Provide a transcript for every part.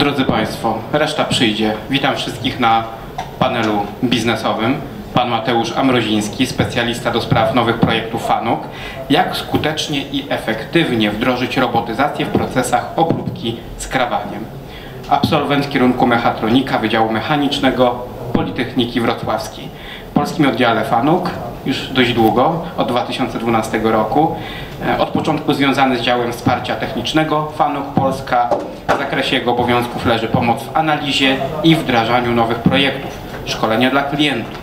Drodzy Państwo, reszta przyjdzie. Witam wszystkich na panelu biznesowym. Pan Mateusz Amroziński, specjalista do spraw nowych projektów FANUC. Jak skutecznie i efektywnie wdrożyć robotyzację w procesach obróbki skrawaniem. Absolwent kierunku mechatronika Wydziału Mechanicznego Politechniki Wrocławskiej. W polskim oddziale FANUC już dość długo, od 2012 roku. Od początku związany z działem wsparcia technicznego FANUC Polska. W zakresie jego obowiązków leży pomoc w analizie i wdrażaniu nowych projektów, szkolenia dla klientów,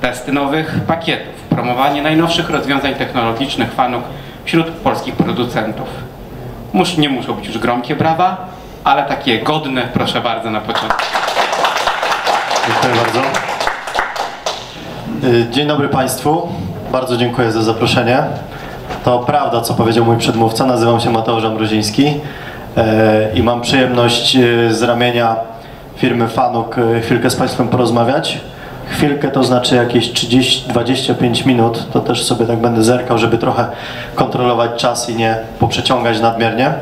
testy nowych pakietów, promowanie najnowszych rozwiązań technologicznych FANUC wśród polskich producentów. Nie muszą być już gromkie brawa, ale takie godne, proszę bardzo, na początek. Dziękuję bardzo. Dzień dobry Państwu. Bardzo dziękuję za zaproszenie. To prawda, co powiedział mój przedmówca. Nazywam się Mateusz Amroziński i mam przyjemność z ramienia firmy FANUC chwilkę z Państwem porozmawiać. Chwilkę to znaczy jakieś 30-25 minut, to też sobie tak będę zerkał, żeby trochę kontrolować czas i nie poprzeciągać nadmiernie.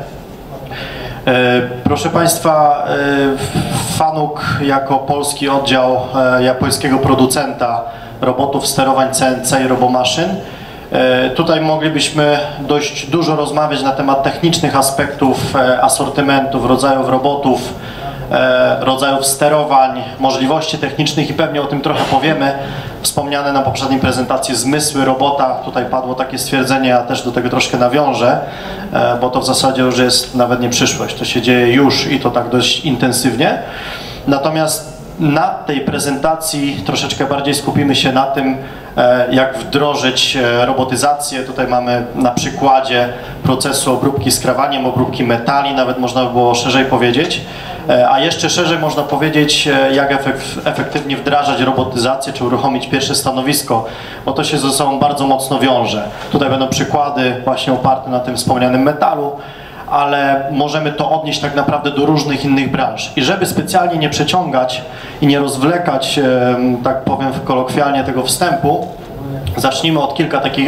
Proszę Państwa, FANUC jako polski oddział japońskiego producenta robotów sterowań CNC i robomaszyn. Tutaj moglibyśmy dość dużo rozmawiać na temat technicznych aspektów, asortymentów, rodzajów robotów, rodzajów sterowań, możliwości technicznych i pewnie o tym trochę powiemy. Wspomniane na poprzedniej prezentacji zmysły robota, tutaj padło takie stwierdzenie, ja też do tego troszkę nawiążę, bo to w zasadzie już jest nawet nie przyszłość, to się dzieje już i to tak dość intensywnie. Natomiast na tej prezentacji troszeczkę bardziej skupimy się na tym, jak wdrożyć robotyzację. Tutaj mamy na przykładzie procesu obróbki skrawaniem, obróbki metali, nawet można by było szerzej powiedzieć. A jeszcze szerzej można powiedzieć, jak efektywnie wdrażać robotyzację, czy uruchomić pierwsze stanowisko, bo to się ze sobą bardzo mocno wiąże. Tutaj będą przykłady właśnie oparte na tym wspomnianym metalu, ale możemy to odnieść tak naprawdę do różnych innych branż. I żeby specjalnie nie przeciągać i nie rozwlekać, tak powiem kolokwialnie, tego wstępu, zacznijmy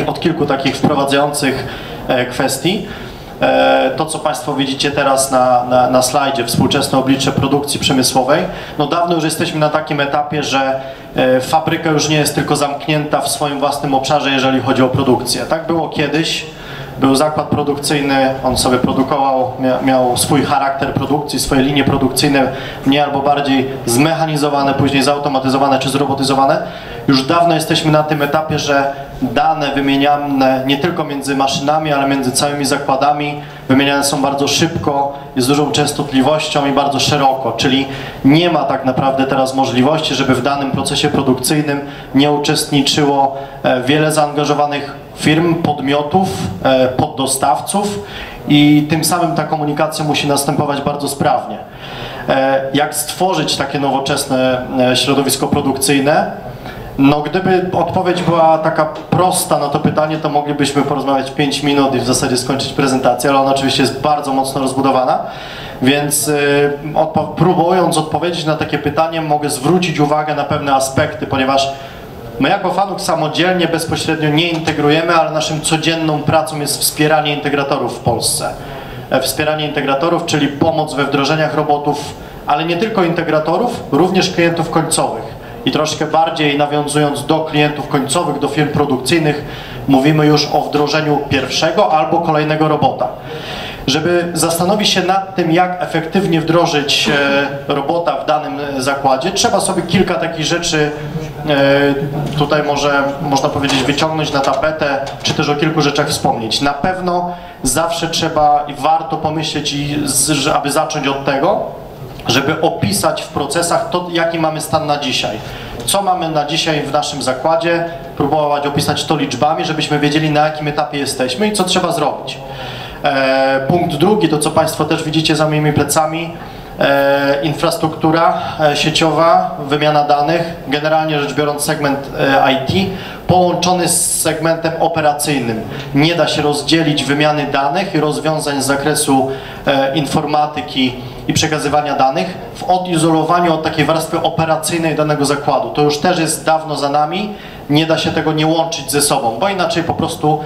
od kilku takich wprowadzających kwestii. To, co Państwo widzicie teraz na slajdzie, współczesne oblicze produkcji przemysłowej, no dawno już jesteśmy na takim etapie, że fabryka już nie jest tylko zamknięta w swoim własnym obszarze, jeżeli chodzi o produkcję. Tak było kiedyś, był zakład produkcyjny, on sobie produkował, miał swój charakter produkcji, swoje linie produkcyjne, mniej albo bardziej zmechanizowane, później zautomatyzowane czy zrobotyzowane. Już dawno jesteśmy na tym etapie, że dane wymieniane nie tylko między maszynami, ale między całymi zakładami wymieniane są bardzo szybko, z dużą częstotliwością i bardzo szeroko, czyli nie ma tak naprawdę teraz możliwości, żeby w danym procesie produkcyjnym nie uczestniczyło wiele zaangażowanych firm, podmiotów, poddostawców i tym samym ta komunikacja musi następować bardzo sprawnie. Jak stworzyć takie nowoczesne środowisko produkcyjne? No gdyby odpowiedź była taka prosta na to pytanie, to moglibyśmy porozmawiać 5 minut i w zasadzie skończyć prezentację, ale ona oczywiście jest bardzo mocno rozbudowana, więc próbując odpowiedzieć na takie pytanie, mogę zwrócić uwagę na pewne aspekty, ponieważ my jako FANUC samodzielnie, bezpośrednio nie integrujemy, ale naszym codzienną pracą jest wspieranie integratorów w Polsce. Wspieranie integratorów, czyli pomoc we wdrożeniach robotów, ale nie tylko integratorów, również klientów końcowych. I troszkę bardziej nawiązując do klientów końcowych, do firm produkcyjnych, mówimy już o wdrożeniu pierwszego albo kolejnego robota. Żeby zastanowić się nad tym, jak efektywnie wdrożyć robota w danym zakładzie, trzeba sobie kilka takich rzeczy tutaj można powiedzieć wyciągnąć na tapetę, czy też o kilku rzeczach wspomnieć. Na pewno zawsze trzeba i warto pomyśleć, aby zacząć od tego, żeby opisać w procesach to, jaki mamy stan na dzisiaj. Co mamy na dzisiaj w naszym zakładzie, próbować opisać to liczbami, żebyśmy wiedzieli, na jakim etapie jesteśmy i co trzeba zrobić. Punkt drugi, to co Państwo też widzicie za moimi plecami, infrastruktura sieciowa, wymiana danych, generalnie rzecz biorąc segment IT połączony z segmentem operacyjnym. Nie da się rozdzielić wymiany danych i rozwiązań z zakresu informatyki i przekazywania danych w odizolowaniu od takiej warstwy operacyjnej danego zakładu. To już też jest dawno za nami, nie da się tego nie łączyć ze sobą, bo inaczej po prostu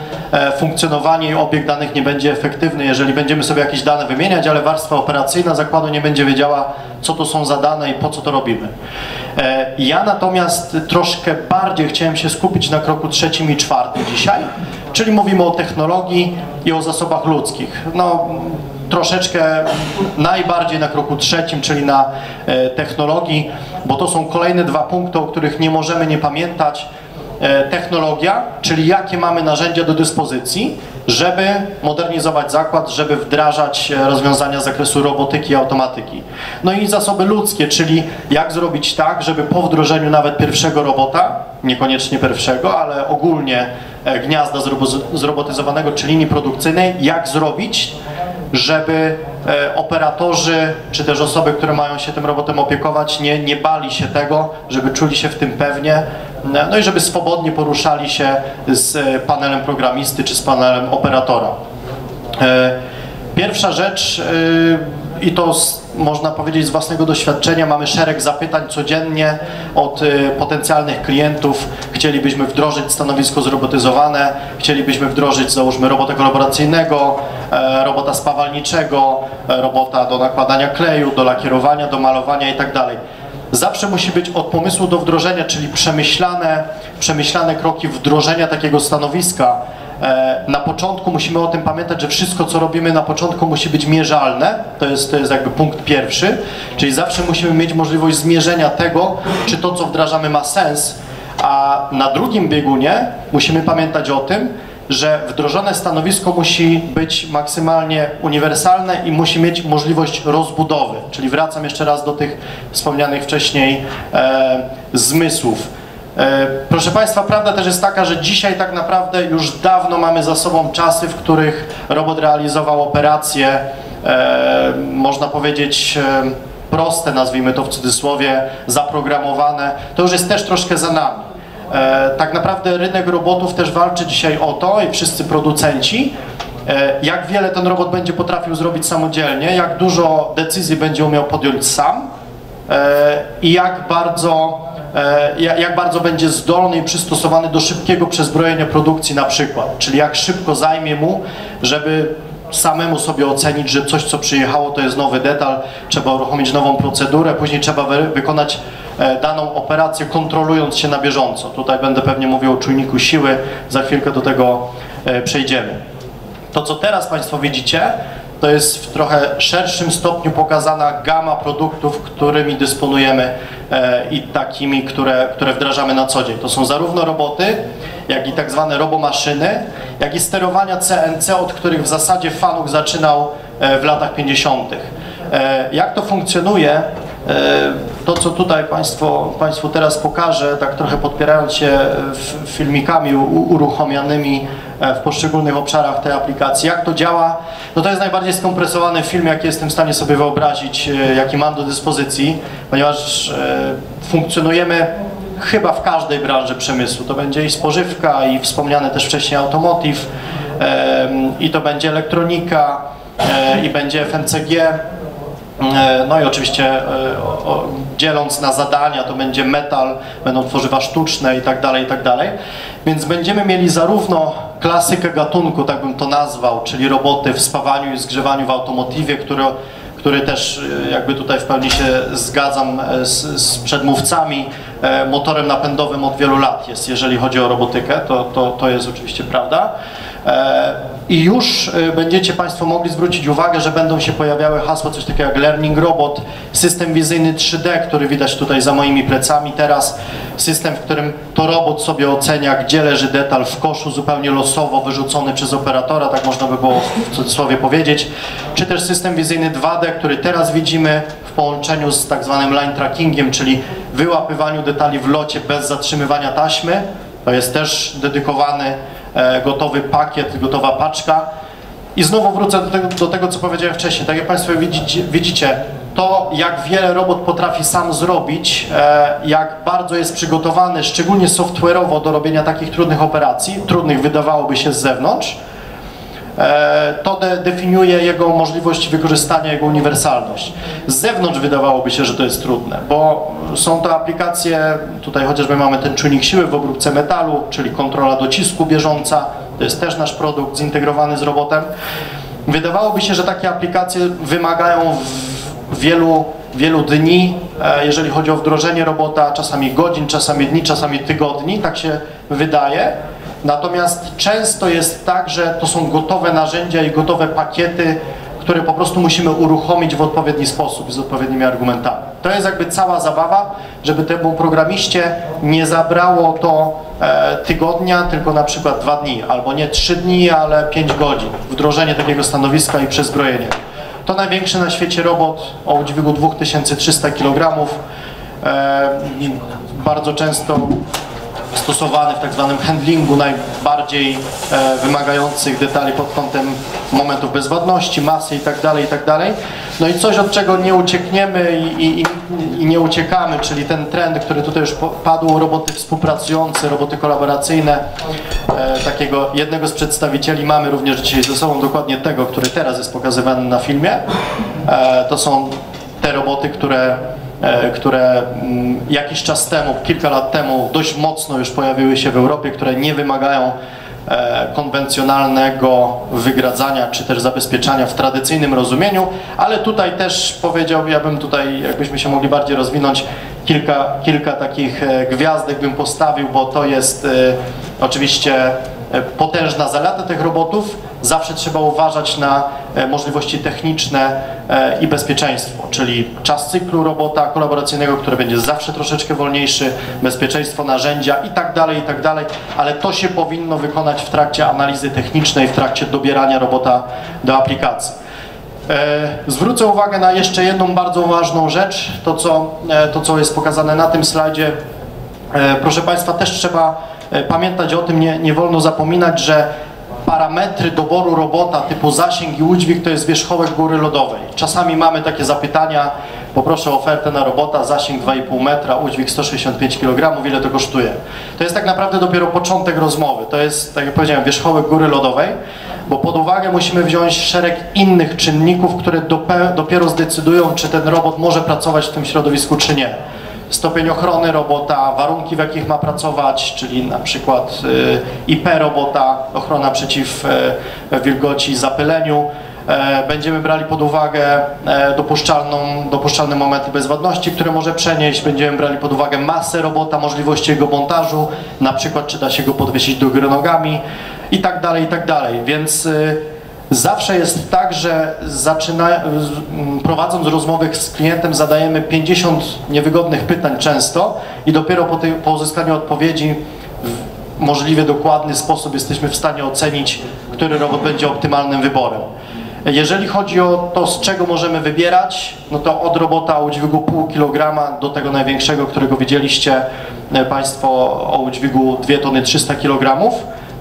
funkcjonowanie i obieg danych nie będzie efektywny, jeżeli będziemy sobie jakieś dane wymieniać, ale warstwa operacyjna zakładu nie będzie wiedziała, co to są za dane i po co to robimy. Ja natomiast troszkę bardziej chciałem się skupić na kroku trzecim i czwartym dzisiaj, czyli mówimy o technologii i o zasobach ludzkich. No, troszeczkę najbardziej na kroku trzecim, czyli na technologii, bo to są kolejne dwa punkty, o których nie możemy nie pamiętać. Technologia, czyli jakie mamy narzędzia do dyspozycji, żeby modernizować zakład, żeby wdrażać rozwiązania z zakresu robotyki i automatyki. No i zasoby ludzkie, czyli jak zrobić tak, żeby po wdrożeniu nawet pierwszego robota, niekoniecznie pierwszego, ale ogólnie gniazda zrobotyzowanego czy linii produkcyjnej, jak zrobić, żeby operatorzy czy też osoby, które mają się tym robotem opiekować, nie bali się tego, żeby czuli się w tym pewnie, no i żeby swobodnie poruszali się z panelem programisty czy z panelem operatora. Pierwsza rzecz, i to można powiedzieć z własnego doświadczenia, mamy szereg zapytań codziennie od potencjalnych klientów. Chcielibyśmy wdrożyć stanowisko zrobotyzowane, chcielibyśmy wdrożyć, załóżmy, robota kolaboracyjnego, robota spawalniczego, robota do nakładania kleju, do lakierowania, do malowania itd. Zawsze musi być od pomysłu do wdrożenia, czyli przemyślane kroki wdrożenia takiego stanowiska. Na początku musimy o tym pamiętać, że wszystko, co robimy na początku, musi być mierzalne. To jest jakby punkt pierwszy, czyli zawsze musimy mieć możliwość zmierzenia tego, czy to, co wdrażamy, ma sens. A na drugim biegunie musimy pamiętać o tym, że wdrożone stanowisko musi być maksymalnie uniwersalne i musi mieć możliwość rozbudowy. Czyli wracam jeszcze raz do tych wspomnianych wcześniej zmysłów. Proszę Państwa, prawda też jest taka, że dzisiaj tak naprawdę już dawno mamy za sobą czasy, w których robot realizował operacje, można powiedzieć, proste, nazwijmy to w cudzysłowie, zaprogramowane. To już jest też troszkę za nami. Tak naprawdę rynek robotów też walczy dzisiaj o to, i wszyscy producenci, jak wiele ten robot będzie potrafił zrobić samodzielnie, jak dużo decyzji będzie umiał podjąć sam i jak bardzo będzie zdolny i przystosowany do szybkiego przezbrojenia produkcji na przykład, czyli jak szybko zajmie mu, żeby samemu sobie ocenić, że coś, co przyjechało, to jest nowy detal, trzeba uruchomić nową procedurę, później trzeba wykonać daną operację, kontrolując się na bieżąco. Tutaj będę pewnie mówił o czujniku siły, za chwilkę do tego przejdziemy. To, co teraz Państwo widzicie, to jest w trochę szerszym stopniu pokazana gama produktów, którymi dysponujemy i takimi, które wdrażamy na co dzień. To są zarówno roboty, jak i tak zwane robomaszyny, jak i sterowania CNC, od których w zasadzie FANUC zaczynał w latach 50. Jak to funkcjonuje, to co tutaj Państwu teraz pokażę, tak trochę podpierając się filmikami uruchomionymi w poszczególnych obszarach tej aplikacji, jak to działa, no to jest najbardziej skompresowany film, jaki jestem w stanie sobie wyobrazić, jaki mam do dyspozycji, ponieważ funkcjonujemy chyba w każdej branży przemysłu. To będzie i spożywka, i wspomniane też wcześniej automotive, i to będzie elektronika, i będzie FMCG, no i oczywiście dzieląc na zadania, to będzie metal, będą tworzywa sztuczne i tak dalej, więc będziemy mieli zarówno klasykę gatunku, tak bym to nazwał, czyli roboty w spawaniu i zgrzewaniu w automotywie, który też jakby tutaj w pełni się zgadzam z przedmówcami, motorem napędowym od wielu lat jest, jeżeli chodzi o robotykę, to jest oczywiście prawda. I już będziecie Państwo mogli zwrócić uwagę, że będą się pojawiały hasła coś takiego jak Learning Robot, system wizyjny 3D, który widać tutaj za moimi plecami teraz, system, w którym to robot sobie ocenia, gdzie leży detal w koszu, zupełnie losowo wyrzucony przez operatora, tak można by było w cudzysłowie powiedzieć, czy też system wizyjny 2D, który teraz widzimy w połączeniu z tak zwanym line trackingiem, czyli wyłapywaniu detali w locie bez zatrzymywania taśmy, to jest też dedykowany gotowy pakiet, gotowa paczka. I znowu wrócę do tego, co powiedziałem wcześniej. Tak jak Państwo widzicie, to jak wiele robot potrafi sam zrobić, jak bardzo jest przygotowany, szczególnie software'owo, do robienia takich trudnych operacji, trudnych wydawałoby się z zewnątrz, to definiuje jego możliwość wykorzystania, jego uniwersalność. Z zewnątrz wydawałoby się, że to jest trudne, bo są to aplikacje, tutaj chociażby mamy ten czujnik siły w obróbce metalu, czyli kontrola docisku bieżąca, to jest też nasz produkt zintegrowany z robotem. Wydawałoby się, że takie aplikacje wymagają wielu dni, jeżeli chodzi o wdrożenie robota, czasami godzin, czasami dni, czasami tygodni, tak się wydaje. Natomiast często jest tak, że to są gotowe narzędzia i gotowe pakiety, które po prostu musimy uruchomić w odpowiedni sposób, z odpowiednimi argumentami. To jest jakby cała zabawa, żeby temu programiście nie zabrało to tygodnia, tylko na przykład 2 dni, albo nie 3 dni, ale 5 godzin. Wdrożenie takiego stanowiska i przezbrojenie. To największy na świecie robot o udźwigu 2300 kg, bardzo często stosowany w tak zwanym handlingu najbardziej wymagających detali pod kątem momentów bezwładności, masy itd. No i coś, od czego nie uciekniemy i nie uciekamy, czyli ten trend, który tutaj już padł, roboty współpracujące, roboty kolaboracyjne. Takiego jednego z przedstawicieli mamy również dzisiaj ze sobą, dokładnie tego, który teraz jest pokazywany na filmie. To są te roboty, które jakiś czas temu, kilka lat temu dość mocno już pojawiły się w Europie, które nie wymagają konwencjonalnego wygradzania czy też zabezpieczania w tradycyjnym rozumieniu, ale tutaj też powiedziałbym, ja bym tutaj, jakbyśmy się mogli bardziej rozwinąć, kilka takich gwiazdek bym postawił, bo to jest oczywiście potężna zaleta tych robotów. Zawsze trzeba uważać na możliwości techniczne i bezpieczeństwo, czyli czas cyklu robota kolaboracyjnego, który będzie zawsze troszeczkę wolniejszy, bezpieczeństwo narzędzia itd., ale to się powinno wykonać w trakcie analizy technicznej, w trakcie dobierania robota do aplikacji. Zwrócę uwagę na jeszcze jedną bardzo ważną rzecz, to co jest pokazane na tym slajdzie. Proszę Państwa, też trzeba pamiętać o tym, nie wolno zapominać, że parametry doboru robota typu zasięg i udźwig to jest wierzchołek góry lodowej. Czasami mamy takie zapytania, poproszę o ofertę na robota, zasięg 2,5 metra, udźwig 165 kg, ile to kosztuje? To jest tak naprawdę dopiero początek rozmowy, to jest, tak jak powiedziałem, wierzchołek góry lodowej, bo pod uwagę musimy wziąć szereg innych czynników, które dopiero zdecydują, czy ten robot może pracować w tym środowisku, czy nie. Stopień ochrony robota, warunki, w jakich ma pracować, czyli na przykład IP robota, ochrona przeciw wilgoci i zapyleniu. Będziemy brali pod uwagę dopuszczalne momenty bezwładności, które może przenieść. Będziemy brali pod uwagę masę robota, możliwości jego montażu, na przykład czy da się go podwiesić do góry nogami itd. Więc zawsze jest tak, że prowadząc rozmowy z klientem zadajemy 50 niewygodnych pytań często i dopiero po uzyskaniu odpowiedzi w możliwie dokładny sposób jesteśmy w stanie ocenić, który robot będzie optymalnym wyborem. Jeżeli chodzi o to, z czego możemy wybierać, no to od robota o udźwigu pół kilograma do tego największego, którego widzieliście Państwo o udźwigu 2 tony 300 kg.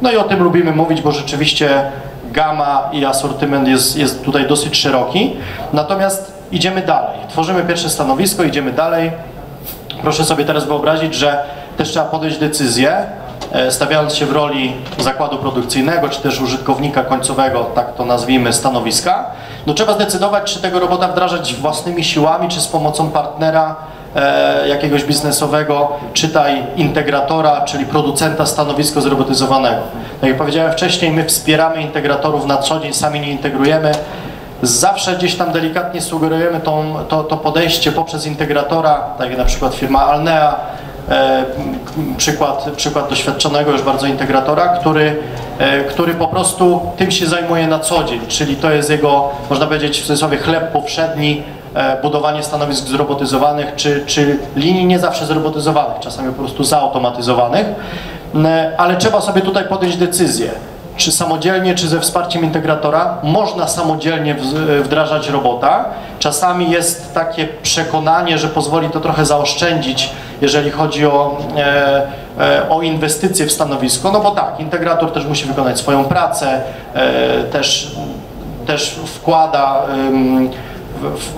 No i o tym lubimy mówić, bo rzeczywiście gama i asortyment jest tutaj dosyć szeroki, natomiast idziemy dalej, tworzymy pierwsze stanowisko, idziemy dalej. Proszę sobie teraz wyobrazić, że też trzeba podjąć decyzję, stawiając się w roli zakładu produkcyjnego, czy też użytkownika końcowego, tak to nazwijmy, stanowiska. No trzeba zdecydować, czy tego robota wdrażać własnymi siłami, czy z pomocą partnera jakiegoś biznesowego, czytaj integratora, czyli producenta stanowisko zrobotyzowanego. Tak jak powiedziałem wcześniej, my wspieramy integratorów na co dzień, sami nie integrujemy. Zawsze gdzieś tam delikatnie sugerujemy to podejście poprzez integratora, tak jak na przykład firma ALNEA, przykład doświadczonego już bardzo integratora, który po prostu tym się zajmuje na co dzień, czyli to jest jego, można powiedzieć w cudzysłowie, chleb powszedni, budowanie stanowisk zrobotyzowanych, czy linii nie zawsze zrobotyzowanych, czasami po prostu zautomatyzowanych, ale trzeba sobie tutaj podjąć decyzję, czy samodzielnie, czy ze wsparciem integratora. Można samodzielnie wdrażać robota. Czasami jest takie przekonanie, że pozwoli to trochę zaoszczędzić, jeżeli chodzi o inwestycje w stanowisko, no bo tak, integrator też musi wykonać swoją pracę, też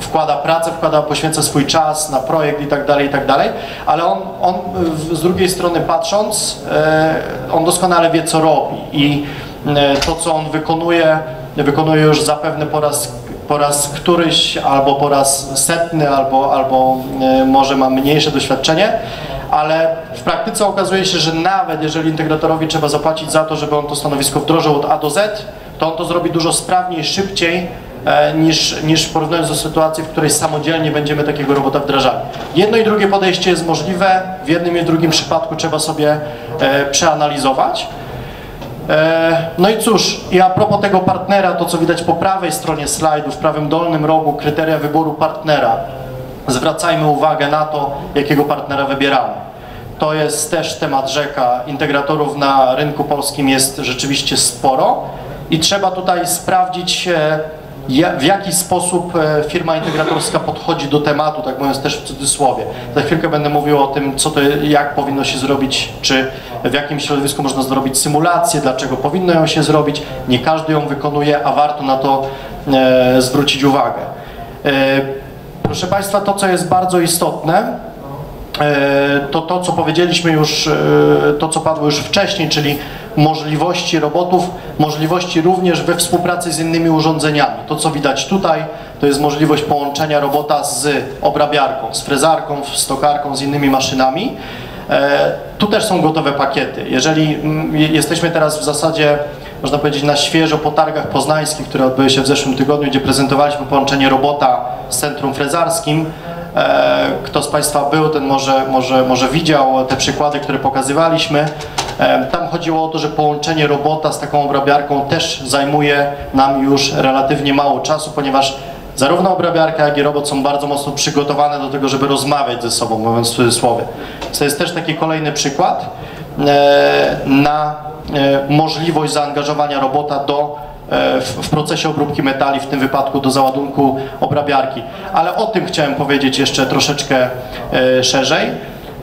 wkłada pracę, poświęca swój czas na projekt itd., ale on z drugiej strony patrząc, on doskonale wie, co robi i to, co on wykonuje, wykonuje już zapewne po raz któryś, albo po raz setny, albo może ma mniejsze doświadczenie, ale w praktyce okazuje się, że nawet jeżeli integratorowi trzeba zapłacić za to, żeby on to stanowisko wdrożył od A do Z, to on to zrobi dużo sprawniej, szybciej niż w porównaniu do sytuacji, w której samodzielnie będziemy takiego robota wdrażali. Jedno i drugie podejście jest możliwe, w jednym i drugim przypadku trzeba sobie przeanalizować. No i cóż, i a propos tego partnera, to co widać po prawej stronie slajdu, w prawym dolnym rogu, kryteria wyboru partnera. Zwracajmy uwagę na to, jakiego partnera wybieramy. To jest też temat rzeka. Integratorów na rynku polskim jest rzeczywiście sporo i trzeba tutaj sprawdzić, w jaki sposób firma integratorska podchodzi do tematu, tak mówiąc też w cudzysłowie. Za chwilkę będę mówił o tym, co to, jak powinno się zrobić, czy w jakim środowisku można zrobić symulację, dlaczego powinno ją się zrobić. Nie każdy ją wykonuje, a warto na to zwrócić uwagę. Proszę Państwa, to co jest bardzo istotne, to to, co powiedzieliśmy już, to co padło już wcześniej, czyli możliwości robotów, możliwości również we współpracy z innymi urządzeniami. To co widać tutaj, to jest możliwość połączenia robota z obrabiarką, z frezarką, z tokarką, z innymi maszynami. Tu też są gotowe pakiety. Jeżeli jesteśmy teraz w zasadzie, można powiedzieć, na świeżo po targach poznańskich, które odbyły się w zeszłym tygodniu, gdzie prezentowaliśmy połączenie robota z centrum frezarskim. Kto z Państwa był, ten może widział te przykłady, które pokazywaliśmy. Tam chodziło o to, że połączenie robota z taką obrabiarką też zajmuje nam już relatywnie mało czasu, ponieważ zarówno obrabiarka, jak i robot są bardzo mocno przygotowane do tego, żeby rozmawiać ze sobą, mówiąc w cudzysłowie. To jest też taki kolejny przykład na możliwość zaangażowania robota w procesie obróbki metali, w tym wypadku do załadunku obrabiarki. Ale o tym chciałem powiedzieć jeszcze troszeczkę szerzej.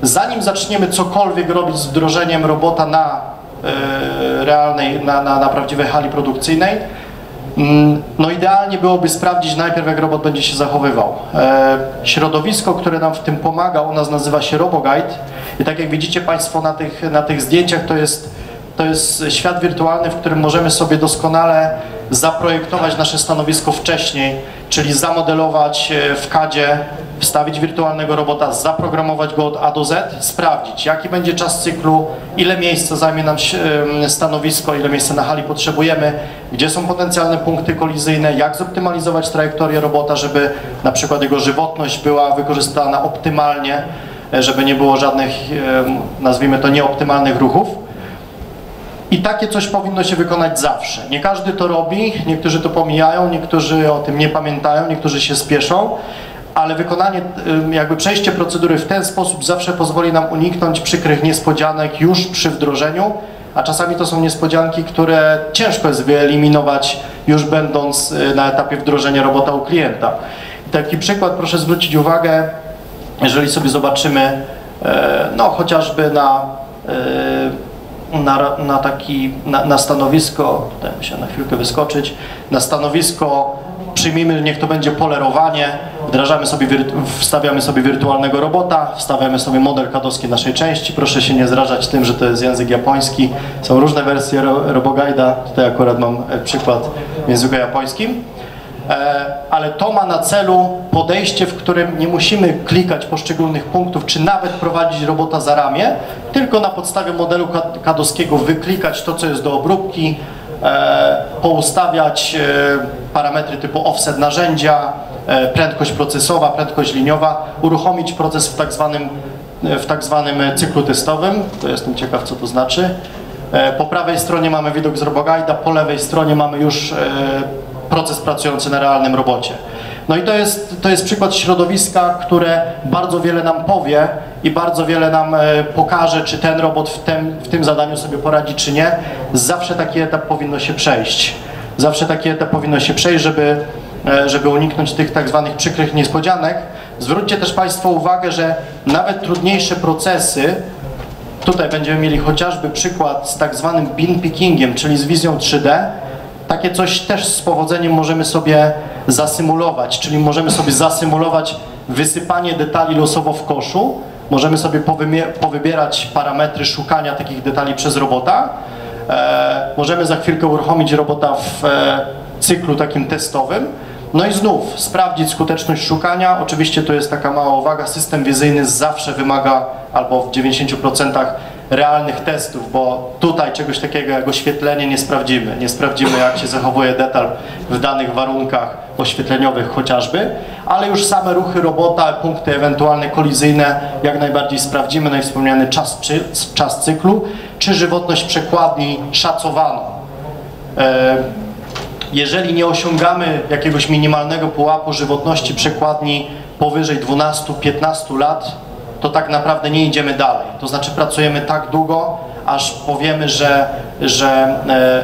Zanim zaczniemy cokolwiek robić z wdrożeniem robota na realnej, na prawdziwej hali produkcyjnej, no idealnie byłoby sprawdzić najpierw, jak robot będzie się zachowywał. Środowisko, które nam w tym pomaga, u nas nazywa się RoboGuide i tak jak widzicie Państwo na tych zdjęciach, to jest świat wirtualny, w którym możemy sobie doskonale zaprojektować nasze stanowisko wcześniej, czyli zamodelować w CAD-zie, wstawić wirtualnego robota, zaprogramować go od A do Z, sprawdzić, jaki będzie czas cyklu, ile miejsca zajmie nam stanowisko, ile miejsca na hali potrzebujemy, gdzie są potencjalne punkty kolizyjne, jak zoptymalizować trajektorię robota, żeby na przykład jego żywotność była wykorzystana optymalnie, żeby nie było żadnych, nazwijmy to, nieoptymalnych ruchów. I takie coś powinno się wykonać zawsze. Nie każdy to robi, niektórzy to pomijają, niektórzy o tym nie pamiętają, niektórzy się spieszą, ale wykonanie, jakby przejście procedury w ten sposób zawsze pozwoli nam uniknąć przykrych niespodzianek już przy wdrożeniu, a czasami to są niespodzianki, które ciężko jest wyeliminować już będąc na etapie wdrożenia robota u klienta. I taki przykład proszę zwrócić uwagę, jeżeli sobie zobaczymy, no chociażby na stanowisko, tutaj musiałem na chwilkę wyskoczyć, na stanowisko, przyjmijmy, niech to będzie polerowanie, wdrażamy sobie, wstawiamy sobie wirtualnego robota, wstawiamy sobie model kadowski naszej części, proszę się nie zrażać tym, że to jest język japoński, są różne wersje RoboGuide'a, tutaj akurat mam przykład w języku japońskim, ale to ma na celu podejście, w którym nie musimy klikać poszczególnych punktów, czy nawet prowadzić robota za ramię, tylko na podstawie modelu kadowskiego wyklikać to, co jest do obróbki, poustawiać parametry typu offset narzędzia, prędkość procesowa, prędkość liniowa, uruchomić proces w tak zwanym cyklu testowym, to jestem ciekaw, co to znaczy. Po prawej stronie mamy widok z RoboGuide'a, po lewej stronie mamy już proces pracujący na realnym robocie. No i to jest przykład środowiska, które bardzo wiele nam powie i bardzo wiele nam pokaże, czy ten robot w tym zadaniu sobie poradzi, czy nie. Zawsze taki etap powinno się przejść. Zawsze taki etap powinno się przejść, żeby uniknąć tych tak zwanych przykrych niespodzianek. Zwróćcie też Państwo uwagę, że nawet trudniejsze procesy, tutaj będziemy mieli chociażby przykład z tak zwanym bin pickingiem, czyli z wizją 3D, takie coś też z powodzeniem możemy sobie zasymulować, czyli możemy sobie zasymulować wysypanie detali losowo w koszu, możemy sobie powybierać parametry szukania takich detali przez robota Możemy za chwilkę uruchomić robota w cyklu takim testowym. No i znów sprawdzić skuteczność szukania. Oczywiście to jest taka mała uwaga, system wizyjny zawsze wymaga albo w 90% realnych testów, bo tutaj czegoś takiego jak oświetlenie nie sprawdzimy. Nie sprawdzimy, jak się zachowuje detal w danych warunkach oświetleniowych chociażby, ale już same ruchy robota, punkty ewentualne kolizyjne jak najbardziej sprawdzimy, no i wspomniany czas cyklu, czy żywotność przekładni szacowano. Jeżeli nie osiągamy jakiegoś minimalnego pułapu żywotności przekładni powyżej 12-15 lat, to tak naprawdę nie idziemy dalej. To znaczy pracujemy tak długo, aż powiemy, że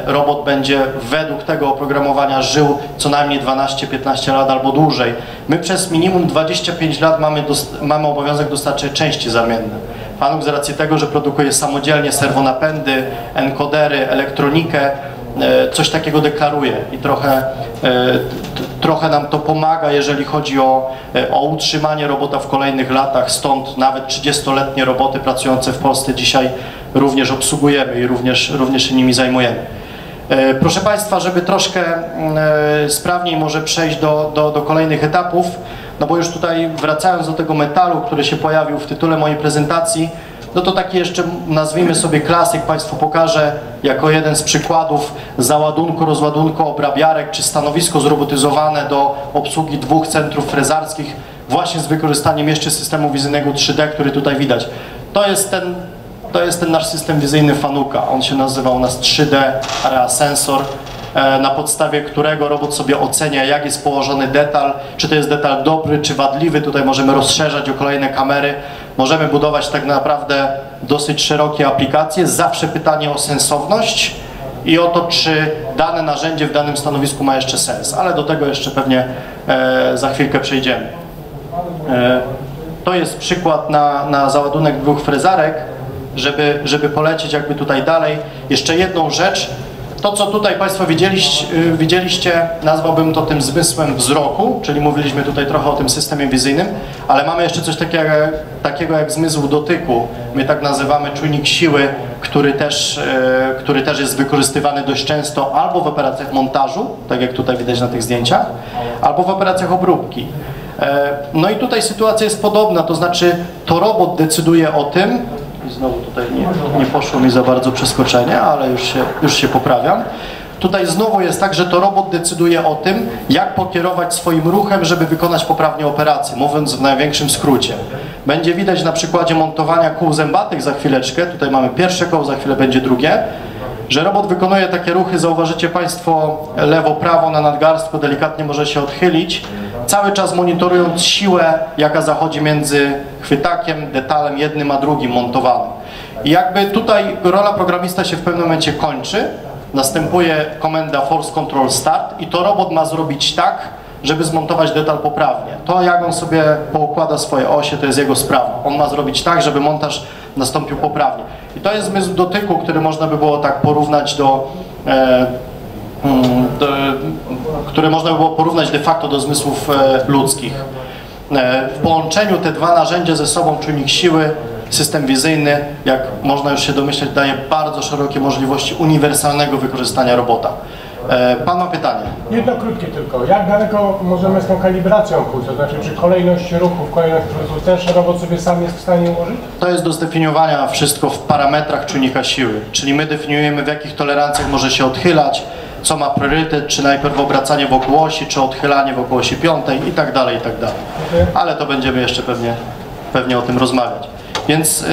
robot będzie według tego oprogramowania żył co najmniej 12-15 lat albo dłużej. My przez minimum 25 lat mamy obowiązek dostarczyć części zamienne. FANUC z racji tego, że produkuje samodzielnie serwonapędy, enkodery, elektronikę, coś takiego deklaruje i trochę nam to pomaga, jeżeli chodzi o utrzymanie robota w kolejnych latach, stąd nawet 30-letnie roboty pracujące w Polsce dzisiaj również obsługujemy i również się nimi zajmujemy. Proszę Państwa, żeby troszkę sprawniej może przejść do kolejnych etapów, no bo już tutaj wracając do tego metalu, który się pojawił w tytule mojej prezentacji, no to taki jeszcze, nazwijmy sobie, klasyk, Państwu pokażę jako jeden z przykładów załadunku, rozładunku obrabiarek czy stanowisko zrobotyzowane do obsługi 2 centrów frezarskich właśnie z wykorzystaniem jeszcze systemu wizyjnego 3D, który tutaj widać. To jest ten nasz system wizyjny FANUC-a. On się nazywa u nas 3D Area Sensor, na podstawie którego robot sobie ocenia, jak jest położony detal, czy to jest detal dobry, czy wadliwy. Tutaj możemy rozszerzać o kolejne kamery. Możemy budować tak naprawdę dosyć szerokie aplikacje. Zawsze pytanie o sensowność i o to, czy dane narzędzie w danym stanowisku ma jeszcze sens, ale do tego jeszcze pewnie za chwilkę przejdziemy. To jest przykład na załadunek 2 frezarek, żeby polecieć jakby tutaj dalej. Jeszcze jedną rzecz. To, co tutaj Państwo widzieliście, nazwałbym to tym zmysłem wzroku, czyli mówiliśmy tutaj trochę o tym systemie wizyjnym, ale mamy jeszcze coś takiego jak zmysł dotyku. My tak nazywamy czujnik siły, który też jest wykorzystywany dość często albo w operacjach montażu, tak jak tutaj widać na tych zdjęciach, albo w operacjach obróbki. No i tutaj sytuacja jest podobna, to znaczy to robot decyduje o tym, i znowu tutaj nie poszło mi za bardzo przeskoczenie, ale już się poprawiam. Tutaj znowu jest tak, że to robot decyduje o tym, jak pokierować swoim ruchem, żeby wykonać poprawnie operację, mówiąc w największym skrócie. Będzie widać na przykładzie montowania kół zębatych za chwileczkę, tutaj mamy pierwsze koło, za chwilę będzie drugie, że robot wykonuje takie ruchy, zauważycie Państwo, lewo-prawo na nadgarstku, delikatnie może się odchylić, cały czas monitorując siłę, jaka zachodzi między chwytakiem, detalem jednym a drugim montowanym. I jakby tutaj rola programista się w pewnym momencie kończy, następuje komenda Force Control Start i to robot ma zrobić tak, żeby zmontować detal poprawnie. To, jak on sobie poukłada swoje osie, to jest jego sprawa. On ma zrobić tak, żeby montaż nastąpił poprawnie. I to jest zmysł dotyku, który można by było tak porównać które można by było porównać de facto do zmysłów ludzkich. W połączeniu te dwa narzędzia ze sobą, czujnik siły, system wizyjny, jak można już się domyśleć, daje bardzo szerokie możliwości uniwersalnego wykorzystania robota. Pan ma pytanie. Jedno krótkie tylko. Jak daleko możemy z tą kalibracją pójść? To znaczy, czy kolejność ruchów, kolejność procesów też robot sobie sam jest w stanie ułożyć? To jest do zdefiniowania wszystko w parametrach czujnika siły. Czyli my definiujemy, w jakich tolerancjach może się odchylać, co ma priorytet, czy najpierw obracanie wokół osi, czy odchylanie wokół osi 5 i tak dalej, i tak dalej. Ale to będziemy jeszcze pewnie o tym rozmawiać. Więc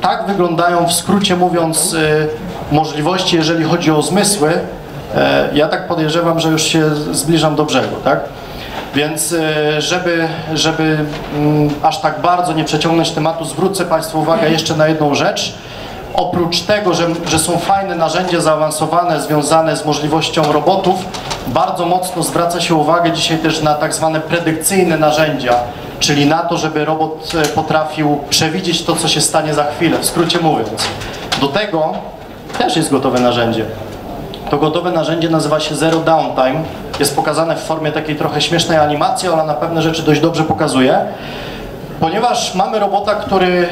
tak wyglądają, w skrócie mówiąc, możliwości, jeżeli chodzi o zmysły. Ja tak podejrzewam, że już się zbliżam do brzegu, tak? Więc żeby aż tak bardzo nie przeciągnąć tematu, zwrócę Państwu uwagę jeszcze na jedną rzecz. Oprócz tego, że są fajne narzędzia zaawansowane, związane z możliwością robotów, bardzo mocno zwraca się uwagę dzisiaj też na tak zwane predykcyjne narzędzia, czyli na to, żeby robot potrafił przewidzieć to, co się stanie za chwilę, w skrócie mówiąc. Do tego też jest gotowe narzędzie. To gotowe narzędzie nazywa się Zero Downtime. Jest pokazane w formie takiej trochę śmiesznej animacji, ale na pewne rzeczy dość dobrze pokazuje. Ponieważ mamy robota, który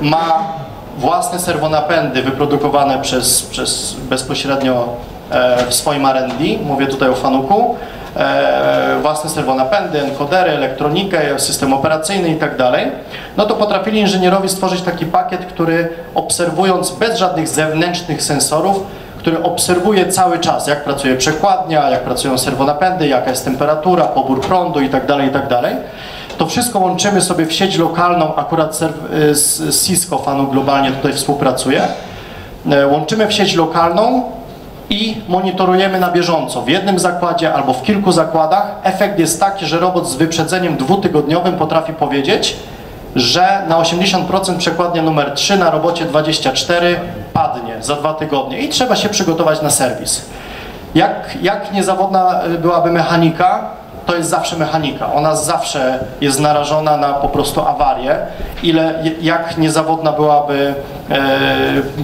ma własne serwonapędy wyprodukowane przez bezpośrednio w swoim R&D, mówię tutaj o FANUC-u, własne serwonapędy, encodery, elektronikę, system operacyjny i tak dalej, no to potrafili inżynierowie stworzyć taki pakiet, który obserwując bez żadnych zewnętrznych sensorów, który obserwuje cały czas, jak pracuje przekładnia, jak pracują serwonapędy, jaka jest temperatura, pobór prądu i tak dalej, to wszystko łączymy sobie w sieć lokalną, akurat z Cisco FANUC globalnie tutaj współpracuje, łączymy w sieć lokalną i monitorujemy na bieżąco w jednym zakładzie albo w kilku zakładach. Efekt jest taki, że robot z wyprzedzeniem dwutygodniowym potrafi powiedzieć, że na 80% przekładnia numer 3 na robocie 24 padnie za 2 tygodnie i trzeba się przygotować na serwis. Jak niezawodna byłaby mechanika, to jest zawsze mechanika. Ona zawsze jest narażona na po prostu awarię. Jak niezawodna byłaby